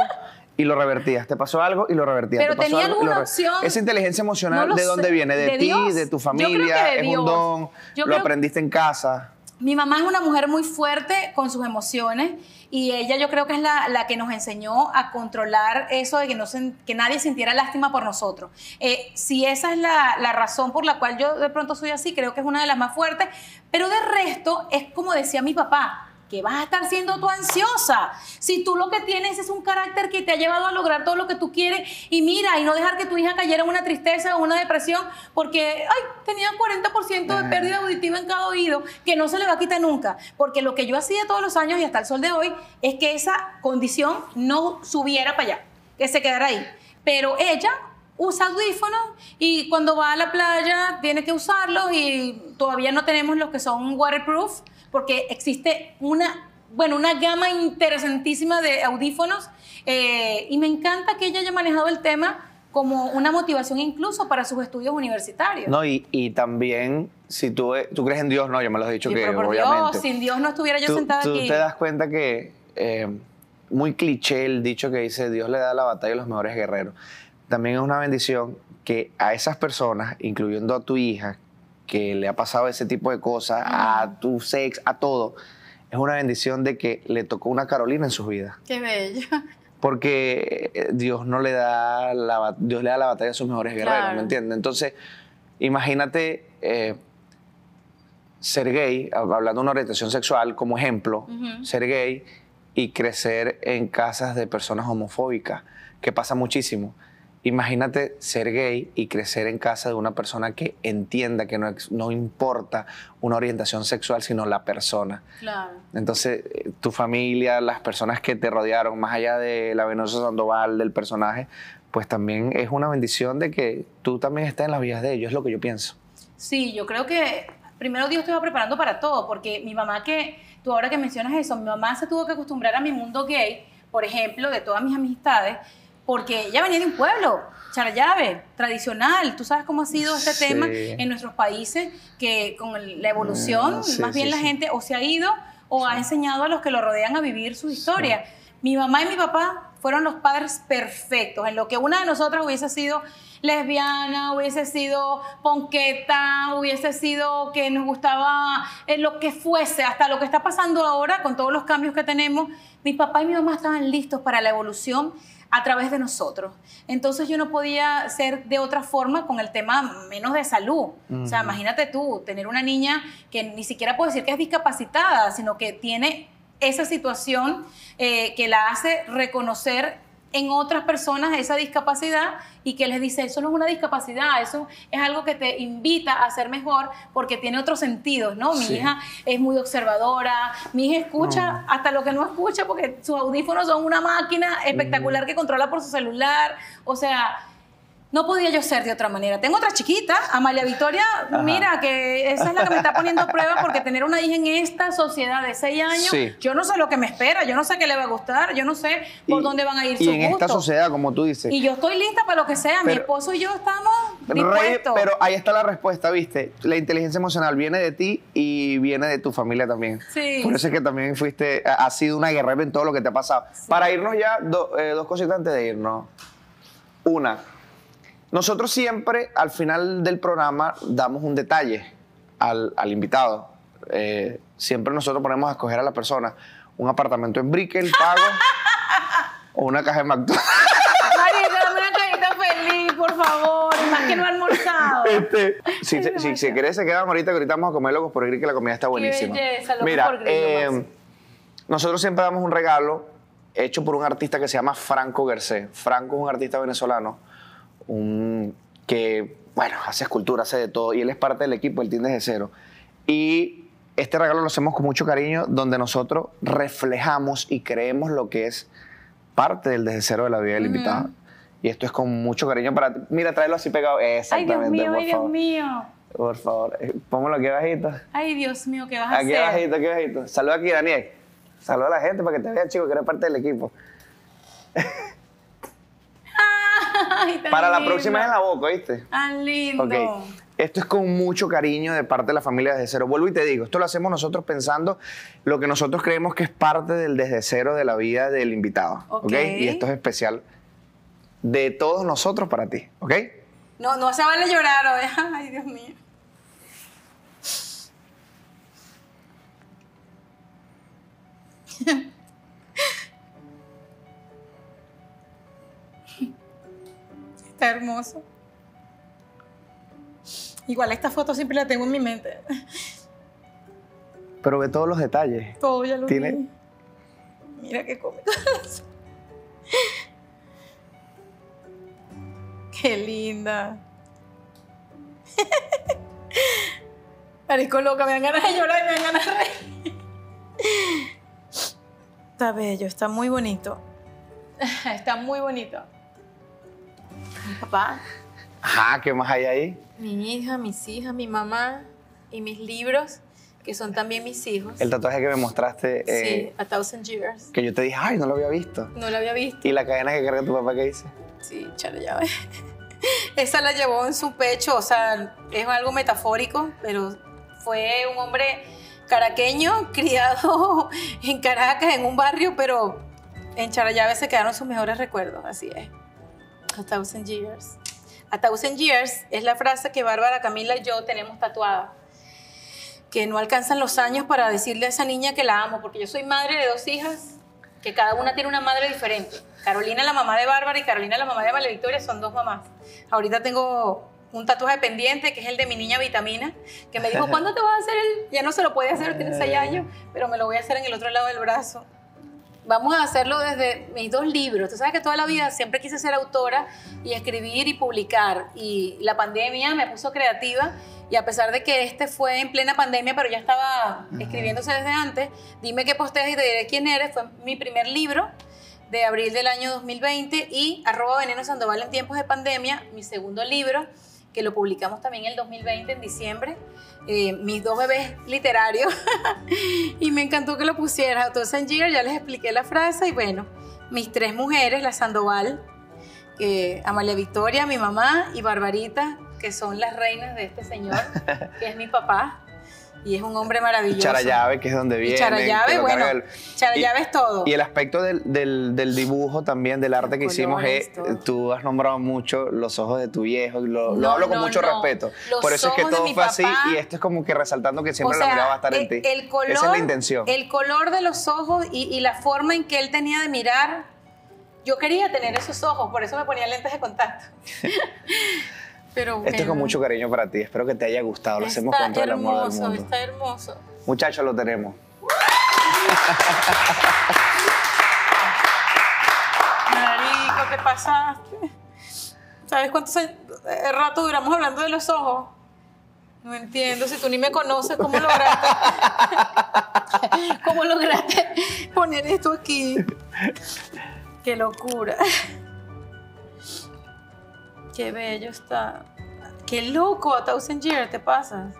y lo revertías. Te pasó algo y lo revertías. Pero tenía alguna opción. Esa inteligencia emocional, ¿de dónde viene? ¿De ti? ¿De tu familia? ¿Es un don? ¿Lo aprendiste en casa? Mi mamá es una mujer muy fuerte con sus emociones y ella yo creo que es la, la que nos enseñó a controlar eso de que, no se, que nadie sintiera lástima por nosotros. Eh, si esa es la, la razón por la cual yo de pronto soy así, creo que es una de las más fuertes, pero de resto es como decía mi papá, que vas a estar siendo tú ansiosa si tú lo que tienes es un carácter que te ha llevado a lograr todo lo que tú quieres. Y mira, y no dejar que tu hija cayera en una tristeza o una depresión porque ay, tenía cuarenta por ciento de pérdida auditiva en cada oído, que no se le va a quitar nunca, porque lo que yo hacía todos los años y hasta el sol de hoy es que esa condición no subiera para allá, que se quedara ahí. Pero ella usa audífonos y cuando va a la playa tiene que usarlos y todavía no tenemos los que son waterproof, porque existe una, bueno, una gama interesantísima de audífonos eh, y me encanta que ella haya manejado el tema como una motivación incluso para sus estudios universitarios. No, y, y también, si tú, tú crees en Dios, no, ya me lo has dicho, sí, que pero por obviamente... Dios, sin Dios no estuviera yo tú, sentada tú aquí. Tú te das cuenta que, eh, muy cliché el dicho que dice, Dios le da la batalla a los mejores guerreros. También es una bendición que a esas personas, incluyendo a tu hija, que le ha pasado ese tipo de cosas, ah. a tu sex, a todo, es una bendición de que le tocó una Carolina en su vida. ¡Qué bello! Porque Dios no le da la, Dios le da la batalla a sus mejores guerreros, claro. ¿Me entiendes? Entonces, imagínate eh, ser gay, hablando de una orientación sexual como ejemplo, uh-huh. ser gay y crecer en casas de personas homofóbicas, que pasa muchísimo. Imagínate ser gay y crecer en casa de una persona que entienda que no, no importa una orientación sexual, sino la persona. Claro. Entonces, tu familia, las personas que te rodearon, más allá de la Venenosa Sandoval, del personaje, pues también es una bendición de que tú también estés en las vías de ellos, es lo que yo pienso. Sí, yo creo que primero Dios te va preparando para todo, porque mi mamá que, tú ahora que mencionas eso, mi mamá se tuvo que acostumbrar a mi mundo gay, por ejemplo, de todas mis amistades, porque ella venía de un pueblo, Charallave, tradicional. Tú sabes cómo ha sido este sí. tema en nuestros países, que con la evolución, mm, sí, más bien sí, la sí. gente o se ha ido o sí. ha enseñado a los que lo rodean a vivir su historia. Sí. Mi mamá y mi papá fueron los padres perfectos, en lo que una de nosotras hubiese sido lesbiana, hubiese sido ponqueta, hubiese sido que nos gustaba eh, lo que fuese, hasta lo que está pasando ahora con todos los cambios que tenemos. Mi papá y mi mamá estaban listos para la evolución a través de nosotros. Entonces yo no podía ser de otra forma con el tema menos de salud. Uh-huh. O sea, imagínate tú, tener una niña que ni siquiera puedo decir que es discapacitada, sino que tiene esa situación eh, que la hace reconocer en otras personas esa discapacidad y que les dice, eso no es una discapacidad, eso es algo que te invita a ser mejor porque tiene otros sentidos, ¿no? Mi sí. hija es muy observadora, mi hija escucha no. hasta lo que no escucha porque sus audífonos son una máquina espectacular mm. que controla por su celular, o sea... No podía yo ser de otra manera. Tengo otra chiquita, Amalia Victoria, ajá. mira, que esa es la que me está poniendo a prueba porque tener una hija en esta sociedad de seis años, sí. yo no sé lo que me espera, yo no sé qué le va a gustar, yo no sé por y, dónde van a ir sus gustos. Y en esta sociedad, como tú dices. Y yo estoy lista para lo que sea, pero, mi esposo y yo estamos dispuestos. Rey, pero ahí está la respuesta, ¿viste? La inteligencia emocional viene de ti y viene de tu familia también. Sí. Por eso es que también fuiste, has sido una guerrera en todo lo que te ha pasado. Sí. Para irnos ya, do, eh, dos cositas antes de irnos. Una. Nosotros siempre, al final del programa, damos un detalle al, al invitado. Eh, siempre nosotros ponemos a escoger a la persona un apartamento en Brickell, pago, o una caja de McDonald's. Marita, dame una cajita feliz, por favor. Más que no ha almorzado. Este, si se si, si querés, se quedan ahorita, que ahorita vamos a comer Locos Pogril, que la comida está buenísima. Qué belleza, Locos Mira, Pogril, eh, nosotros siempre damos un regalo hecho por un artista que se llama Franco Gercé. Franco es un artista venezolano. Un, que, bueno, hace escultura, hace de todo, y él es parte del equipo del Team DesdeCero. Y este regalo lo hacemos con mucho cariño, donde nosotros reflejamos y creemos lo que es parte del DesdeCero de la vida del uh-huh. invitado. Y esto es con mucho cariño para ti. Mira, tráelo así pegado. Exactamente, por favor. Ay, Dios mío, ay, Dios mío. Por favor, póngalo aquí abajito. Ay, Dios mío, ¿qué vas a aquí hacer? Aquí abajito, aquí abajito. Saluda aquí, Daniel. Saluda a la gente para que te vea, chico, que eres parte del equipo. Ay, para la lindo. Próxima es en la boca, ¿viste? Ah, lindo. Okay. Esto es con mucho cariño de parte de la familia Desde Cero. Vuelvo y te digo, esto lo hacemos nosotros pensando lo que nosotros creemos que es parte del Desde Cero de la vida del invitado. Okay. ¿Ok? Y esto es especial de todos nosotros para ti. ¿Ok? No, no se vale llorar hoy. Ay, Dios mío. Está hermoso. Igual esta foto siempre la tengo en mi mente. Pero ve todos los detalles. Todo ya lo tiene. Vi. Mira qué cómico. Qué linda. Marico loca, me dan ganas de llorar y me dan ganas de reír. Está bello, está muy bonito. Está muy bonito. Mi papá. Ajá, ¿qué más hay ahí? Mi hija, mis hijas, mi mamá y mis libros, que son también mis hijos. El tatuaje que me mostraste. Eh, sí, A Thousand Years. Que yo te dije, ay, no lo había visto. No lo había visto. ¿Y la cadena que carga tu papá qué dice? Sí, chale, ya ves. Esa la llevó en su pecho, o sea, es algo metafórico, pero fue un hombre caraqueño, criado en Caracas, en un barrio, pero en Charallave se quedaron sus mejores recuerdos, así es. A Thousand Years. A Thousand Years es la frase que Bárbara, Camila y yo tenemos tatuada. Que no alcanzan los años para decirle a esa niña que la amo, porque yo soy madre de dos hijas, que cada una tiene una madre diferente. Carolina, la mamá de Bárbara, y Carolina, la mamá de María Victoria, son dos mamás. Ahorita tengo un tatuaje pendiente, que es el de mi niña Vitamina, que me dijo, ¿cuándo te vas a hacer el...? Ya no se lo puede hacer, tiene seis años, pero me lo voy a hacer en el otro lado del brazo. Vamos a hacerlo desde mis dos libros. Tú sabes que toda la vida siempre quise ser autora y escribir y publicar. Y la pandemia me puso creativa. Y a pesar de que este fue en plena pandemia, pero ya estaba escribiéndose desde antes, Dime qué posteas y te diré quién eres. Fue mi primer libro de abril del año dos mil veinte. Y arroba Veneno Sandoval en tiempos de pandemia, mi segundo libro, que lo publicamos también en el dos mil veinte, en diciembre. Eh, mis dos bebés literarios. Y me encantó que lo pusieras. A Thousand Years, ya les expliqué la frase. Y bueno, mis tres mujeres, la Sandoval, eh, Amalia Victoria, mi mamá, y Barbarita, que son las reinas de este señor, que es mi papá. Y es un hombre maravilloso. Charallave, que es donde viene. Charallave, bueno, el... Charallave y, es todo. Y el aspecto del, del, del dibujo también, del arte los que hicimos, es, tú has nombrado mucho los ojos de tu viejo, lo, no, lo hablo no, con mucho no. respeto. Los Por eso es que todo fue papá, así, y esto es como que resaltando que siempre o sea, la mirada va a estar el, en ti. El color, esa es la intención. El color de los ojos y, y la forma en que él tenía de mirar, yo quería tener esos ojos, por eso me ponía lentes de contacto. Pero bueno. Esto es con mucho cariño para ti. Espero que te haya gustado. Lo está hacemos con todo hermoso, el amor del mundo. Está hermoso. Muchachos, lo tenemos. Marico, te pasaste. ¿Sabes cuánto rato duramos hablando de los ojos? No entiendo. Si tú ni me conoces, ¿cómo lograste? ¿Cómo lograste poner esto aquí? Qué locura. Qué bello está. Qué loco, A Thousand Years, te pasas.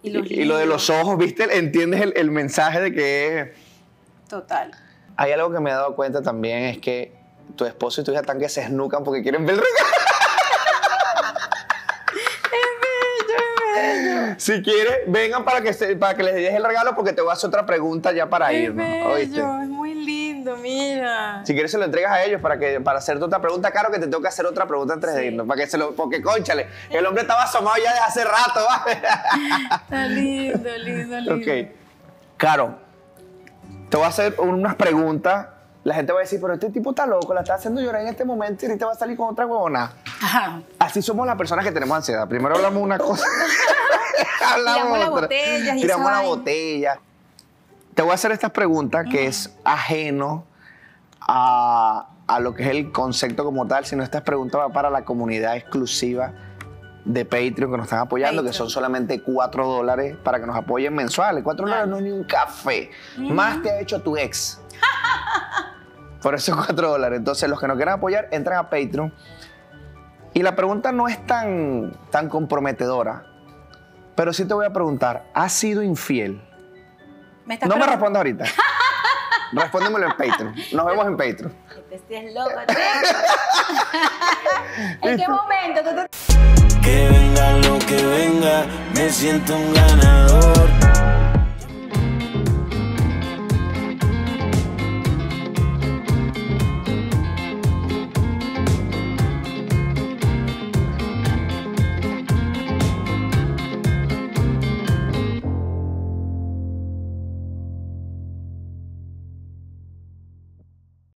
y, y, y lo de los ojos, ¿viste? Entiendes el, el mensaje de que es... Total. Hay algo que me he dado cuenta también, es que tu esposo y tu hija están que se esnucan porque quieren ver el regalo. Es bello, es bello. Si quieres, vengan para que, se, para que les dejes el regalo, porque te voy a hacer otra pregunta ya para es irnos. Bello, ¿oíste? Es muy lindo, mira. Si quieres se lo entregas a ellos para, que, para hacerte otra pregunta, claro que te tengo que hacer otra pregunta antes sí. de irnos, para que se lo, porque, cónchale, el hombre estaba asomado ya desde hace rato, ¿vale? Está lindo, lindo, lindo. Ok, Caro, te voy a hacer unas preguntas, la gente va a decir, pero este tipo está loco, la está haciendo llorar en este momento y ahorita va a salir con otra huevona. Ajá. Así somos las personas que tenemos ansiedad, primero hablamos una cosa, hablamos tiramos otra, la tiramos la botella. Te voy a hacer estas preguntas que uh-huh. es ajeno a, a lo que es el concepto como tal, sino estas preguntas van para la comunidad exclusiva de Patreon que nos están apoyando, Patreon. que son solamente cuatro dólares para que nos apoyen mensuales. cuatro dólares no es ni un café. Uh-huh. Más te ha hecho tu ex. Por eso cuatro dólares. Entonces, los que nos quieran apoyar, entran a Patreon. Y la pregunta no es tan, tan comprometedora, pero sí te voy a preguntar, ¿has sido infiel? ¿Me estás no preguntando? Me respondas ahorita. Respóndemelo en Patreon. Nos vemos en Patreon. Este es loco, ¿tú? ¿En qué momento? que venga lo que venga, me siento un ganador.